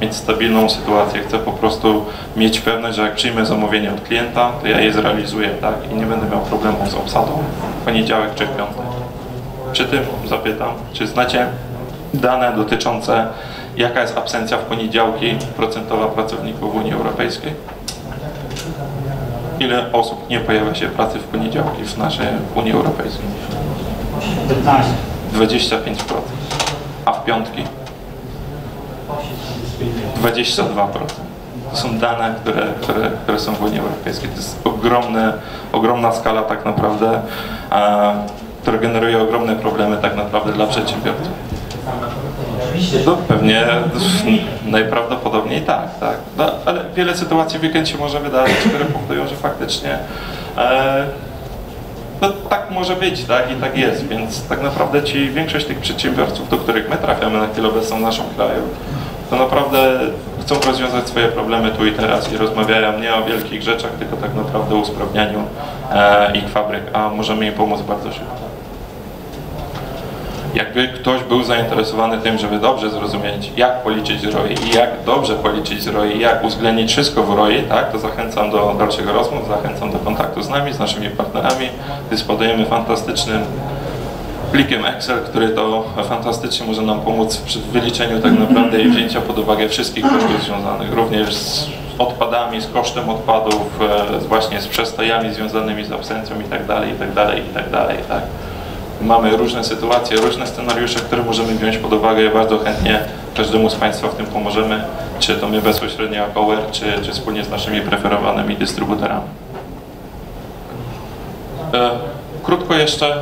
mieć stabilną sytuację, chcę po prostu mieć pewność, że jak przyjmę zamówienie od klienta, to ja je zrealizuję, tak? I nie będę miał problemów z obsadą w poniedziałek czy w piątek. Przy tym zapytam, czy znacie dane dotyczące, jaka jest absencja w poniedziałki procentowa pracowników Unii Europejskiej? Ile osób nie pojawia się w pracy w poniedziałki w naszej Unii Europejskiej? 25%. A w piątki? 22%. To są dane, które są w Unii Europejskiej. To jest ogromna skala tak naprawdę, która generuje ogromne problemy tak naprawdę dla przedsiębiorców. No pewnie najprawdopodobniej tak. No, ale wiele sytuacji w weekend się może wydarzyć, które powodują, że faktycznie no, tak może być, tak? I tak jest, więc tak naprawdę większość tych przedsiębiorców, do których my trafiamy na chwilę obecną w naszym kraju, to naprawdę chcą rozwiązać swoje problemy tu i teraz i rozmawiają nie o wielkich rzeczach, tylko tak naprawdę o usprawnianiu ich fabryk, a możemy im pomóc bardzo szybko. Jakby ktoś był zainteresowany tym, żeby dobrze zrozumieć, jak policzyć ROI i jak dobrze policzyć ROI, jak uwzględnić wszystko w ROI, tak, to zachęcam do dalszego rozmów, zachęcam do kontaktu z nami, z naszymi partnerami. Dysponujemy fantastycznym plikiem Excel, który to fantastycznie może nam pomóc w wyliczeniu tak naprawdę i wzięcia pod uwagę wszystkich kosztów związanych, również z odpadami, z kosztem odpadów, właśnie z przestojami związanymi z absencją itd. Tak? Mamy różne sytuacje, różne scenariusze, które możemy wziąć pod uwagę i bardzo chętnie każdemu z Państwa w tym pomożemy, czy to my bezpośrednio jako OR, czy wspólnie z naszymi preferowanymi dystrybutorami. Krótko jeszcze,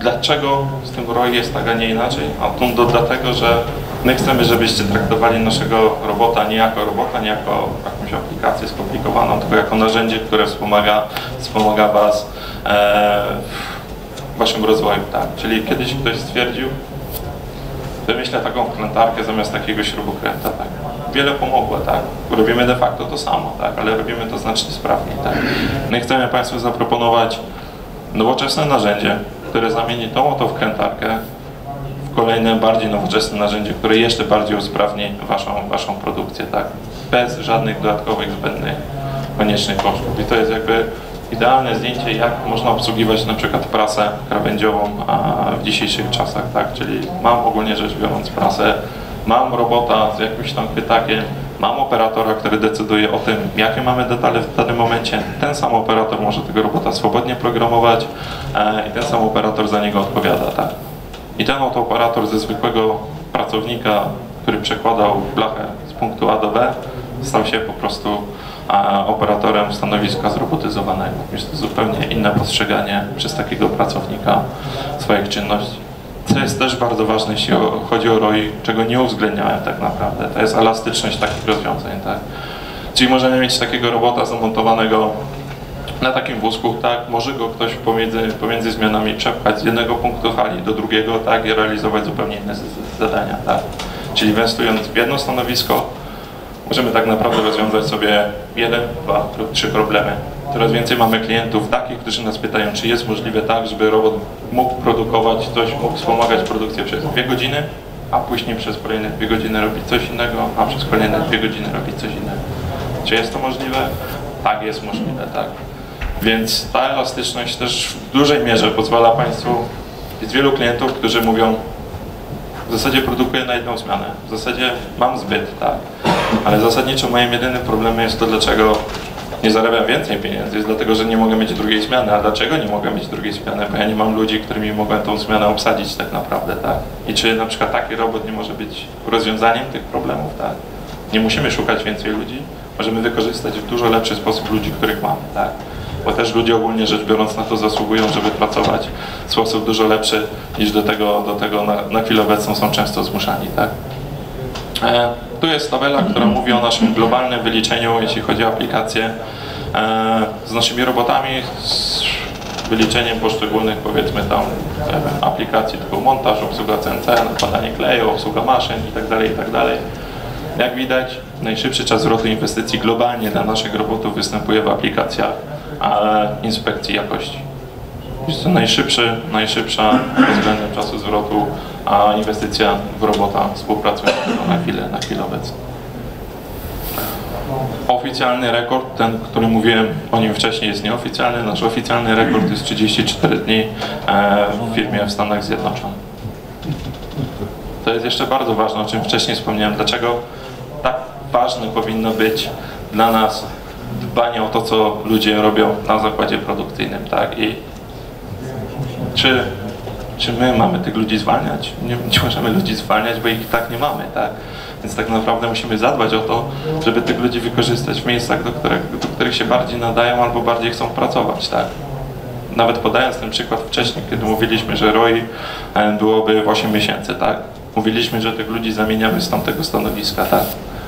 dlaczego z tym ROI jest tak, a nie inaczej? A to dlatego, że my chcemy, żebyście traktowali naszego robota, nie jako jakąś aplikację skomplikowaną, tylko jako narzędzie, które wspomaga Was w Waszym rozwoju, tak? Czyli kiedyś ktoś stwierdził, wymyślę taką wkrętarkę zamiast takiego śrubokręta, tak? Wiele pomogło, tak? Robimy de facto to samo, tak? Ale robimy to znacznie sprawniej, tak? My chcemy Państwu zaproponować nowoczesne narzędzie, które zamieni tą oto wkrętarkę w kolejne, bardziej nowoczesne narzędzie, które jeszcze bardziej usprawni Waszą produkcję, tak? Bez żadnych dodatkowych, zbędnych, koniecznych kosztów. I to jest jakby idealne zdjęcie, jak można obsługiwać na przykład prasę krawędziową w dzisiejszych czasach, tak? Czyli mam ogólnie rzecz biorąc prasę, mam robota z jakimś tam pytakiem, mam operatora, który decyduje o tym, jakie mamy detale w danym momencie. Ten sam operator może tego robota swobodnie programować i ten sam operator za niego odpowiada, tak? I ten oto operator ze zwykłego pracownika, który przekładał blachę z punktu A do B, stał się po prostu operatorem stanowiska zrobotyzowanego. Jest to zupełnie inne postrzeganie przez takiego pracownika swoich czynności. Co jest też bardzo ważne, jeśli chodzi o ROI, czego nie uwzględniałem tak naprawdę, to jest elastyczność takich rozwiązań, tak? Czyli możemy mieć takiego robota zamontowanego na takim wózku, tak, może go ktoś pomiędzy zmianami przepchać z jednego punktu hali do drugiego, tak, i realizować zupełnie inne zadania, tak. Czyli inwestując w jedno stanowisko, możemy tak naprawdę rozwiązać sobie 1, 2 lub 3 problemy. Coraz więcej mamy klientów takich, którzy nas pytają, czy jest możliwe tak, żeby robot mógł produkować coś, mógł wspomagać produkcję przez 2 godziny, a później przez kolejne 2 godziny robić coś innego, a przez kolejne 2 godziny robić coś innego. Czy jest to możliwe? Tak, jest możliwe, tak. Więc ta elastyczność też w dużej mierze pozwala Państwu, jest wielu klientów, którzy mówią, w zasadzie produkuję na jedną zmianę, w zasadzie mam zbyt, tak. Ale zasadniczo moim jedynym problemem jest to, dlaczego nie zarabiam więcej pieniędzy, jest dlatego, że nie mogę mieć drugiej zmiany. A dlaczego nie mogę mieć drugiej zmiany? Bo ja nie mam ludzi, którymi mogę tą zmianę obsadzić tak naprawdę, tak. I czy na przykład taki robot nie może być rozwiązaniem tych problemów, tak. Nie musimy szukać więcej ludzi, możemy wykorzystać w dużo lepszy sposób ludzi, których mamy, tak. Bo też ludzie ogólnie rzecz biorąc na to zasługują, żeby pracować w sposób dużo lepszy niż do tego na chwilę obecną są często zmuszani, tak. Tu jest tabela, która mówi o naszym globalnym wyliczeniu, jeśli chodzi o aplikacje z naszymi robotami, z wyliczeniem poszczególnych, powiedzmy tam, aplikacji typu montaż, obsługa CNC, nakładanie kleju, obsługa maszyn itd., itd. Jak widać, najszybszy czas zwrotu inwestycji globalnie dla naszych robotów występuje w aplikacjach inspekcji jakości. Jest to najszybsza pod względem czasu zwrotu, a inwestycja w robota współpracuje na chwilę obecną. Oficjalny rekord, ten, o którym mówiłem o nim wcześniej, jest nieoficjalny. Nasz oficjalny rekord jest 34 dni w firmie w Stanach Zjednoczonych. To jest jeszcze bardzo ważne, o czym wcześniej wspomniałem. Dlaczego tak ważne powinno być dla nas dbanie o to, co ludzie robią na zakładzie produkcyjnym, tak? I czy my mamy tych ludzi zwalniać? Nie możemy ludzi zwalniać, bo ich tak nie mamy, tak? Więc tak naprawdę musimy zadbać o to, żeby tych ludzi wykorzystać w miejscach, do których się bardziej nadają albo bardziej chcą pracować, tak? Nawet podając ten przykład wcześniej, kiedy mówiliśmy, że ROI byłoby w 8 miesięcy, tak? Mówiliśmy, że tych ludzi zamieniamy z tamtego stanowiska, tak?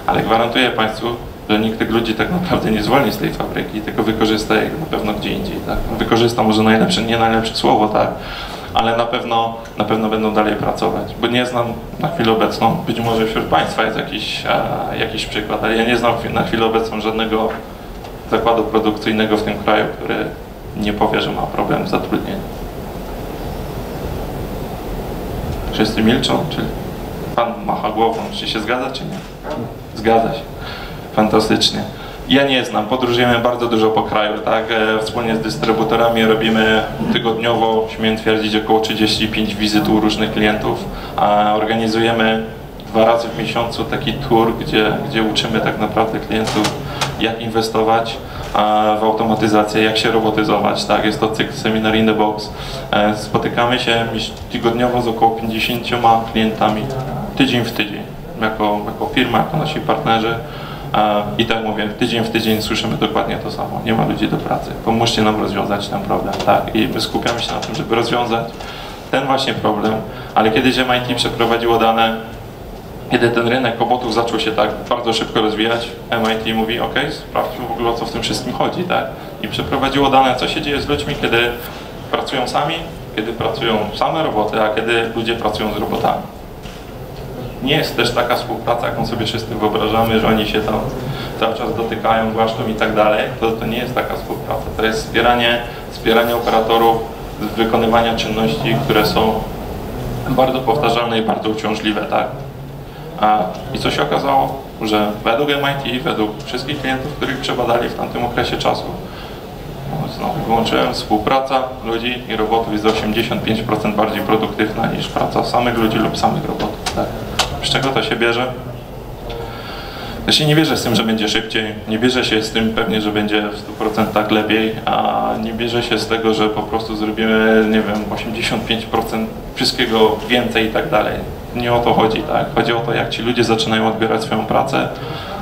Ale gwarantuję Państwu, że nikt tych ludzi tak naprawdę nie zwolni z tej fabryki, tylko wykorzysta ich na pewno gdzie indziej, tak? Wykorzysta może najlepsze, nie najlepsze słowo, tak? Ale na pewno będą dalej pracować, bo nie znam na chwilę obecną, być może wśród Państwa jest jakiś przykład, ale ja nie znam na chwilę obecną żadnego zakładu produkcyjnego w tym kraju, który nie powie, że ma problem z zatrudnieniem. Wszyscy milczą, czyli Pan macha głową, czy się zgadza, czy nie? Zgadza się. Fantastycznie. Ja nie znam, podróżujemy bardzo dużo po kraju, tak? Wspólnie z dystrybutorami robimy tygodniowo, śmiem twierdzić, około 35 wizyt u różnych klientów. A organizujemy 2 razy w miesiącu taki tour, gdzie uczymy tak naprawdę klientów, jak inwestować w automatyzację, jak się robotyzować, tak? Jest to cykl Seminar in the Box. Spotykamy się tygodniowo z około 50 klientami, tydzień w tydzień, jako firma, jako nasi partnerzy. I tak mówię, tydzień w tydzień słyszymy dokładnie to samo. Nie ma ludzi do pracy. Pomóżcie nam rozwiązać ten problem, tak? I my skupiamy się na tym, żeby rozwiązać ten właśnie problem. Ale kiedy MIT przeprowadziło dane, kiedy ten rynek robotów zaczął się tak bardzo szybko rozwijać, MIT mówi, ok, sprawdźmy w ogóle, o co w tym wszystkim chodzi, tak? I przeprowadziło dane, co się dzieje z ludźmi, kiedy pracują sami, kiedy pracują same roboty, a kiedy ludzie pracują z robotami. Nie jest też taka współpraca, jaką sobie wszyscy wyobrażamy, że oni się tam cały czas dotykają, głaszczą i tak dalej. To nie jest taka współpraca. To jest wspieranie operatorów z wykonywania czynności, które są bardzo powtarzalne i bardzo uciążliwe, tak? I co się okazało, że według MIT, według wszystkich klientów, których przebadali w tamtym okresie czasu, znowu wyłączyłem, współpraca ludzi i robotów jest 85% bardziej produktywna niż praca samych ludzi lub samych robotów, tak? Z czego to się bierze? To się nie bierze z tym, że będzie szybciej, nie bierze się z tym pewnie, że będzie w 100% lepiej, a nie bierze się z tego, że po prostu zrobimy, nie wiem, 85% wszystkiego więcej i tak dalej. Nie o to chodzi, tak? Chodzi o to, jak ci ludzie zaczynają odbierać swoją pracę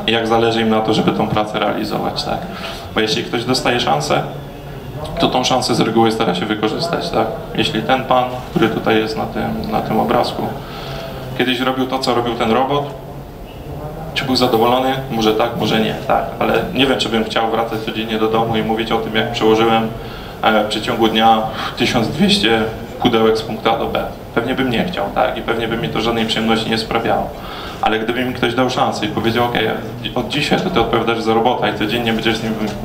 i jak zależy im na to, żeby tą pracę realizować, tak? Bo jeśli ktoś dostaje szansę, to tą szansę z reguły stara się wykorzystać, tak? Jeśli ten pan, który tutaj jest na tym obrazku, kiedyś robił to, co robił ten robot, Czy był zadowolony? Może tak, może nie, tak, ale nie wiem, czy bym chciał wracać codziennie do domu i mówić o tym, jak przełożyłem w przeciągu dnia 1200 pudełek z punktu A do B. Pewnie bym nie chciał, tak, i pewnie by mi to żadnej przyjemności nie sprawiało. Ale gdyby mi ktoś dał szansę i powiedział, ok, od dzisiaj to ty odpowiadasz za robota i codziennie będziesz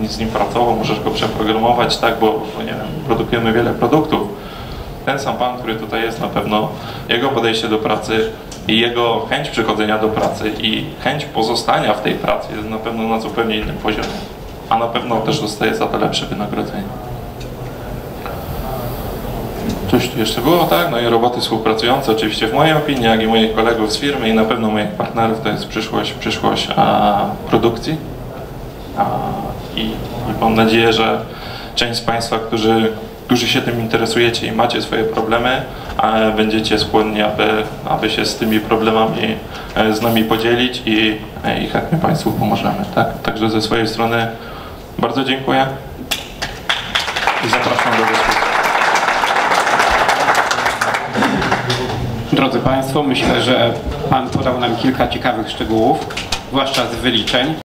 z nim pracował, możesz go przeprogramować, tak, bo nie wiem, produkujemy wiele produktów. Ten sam pan, który tutaj jest, na pewno jego podejście do pracy i jego chęć przychodzenia do pracy i chęć pozostania w tej pracy jest na pewno na zupełnie innym poziomie, a na pewno też dostaje za to lepsze wynagrodzenie. Coś tu jeszcze było, tak? No i roboty współpracujące, oczywiście w mojej opinii, jak i moich kolegów z firmy i na pewno moich partnerów, to jest przyszłość produkcji. I mam nadzieję, że część z Państwa, którzy się tym interesujecie i macie swoje problemy, będziecie skłonni, aby się z tymi problemami z nami podzielić i chętnie Państwu pomożemy. Tak? Także ze swojej strony bardzo dziękuję i zapraszam do dyskusji. Drodzy Państwo, myślę, że Pan podał nam kilka ciekawych szczegółów, zwłaszcza z wyliczeń.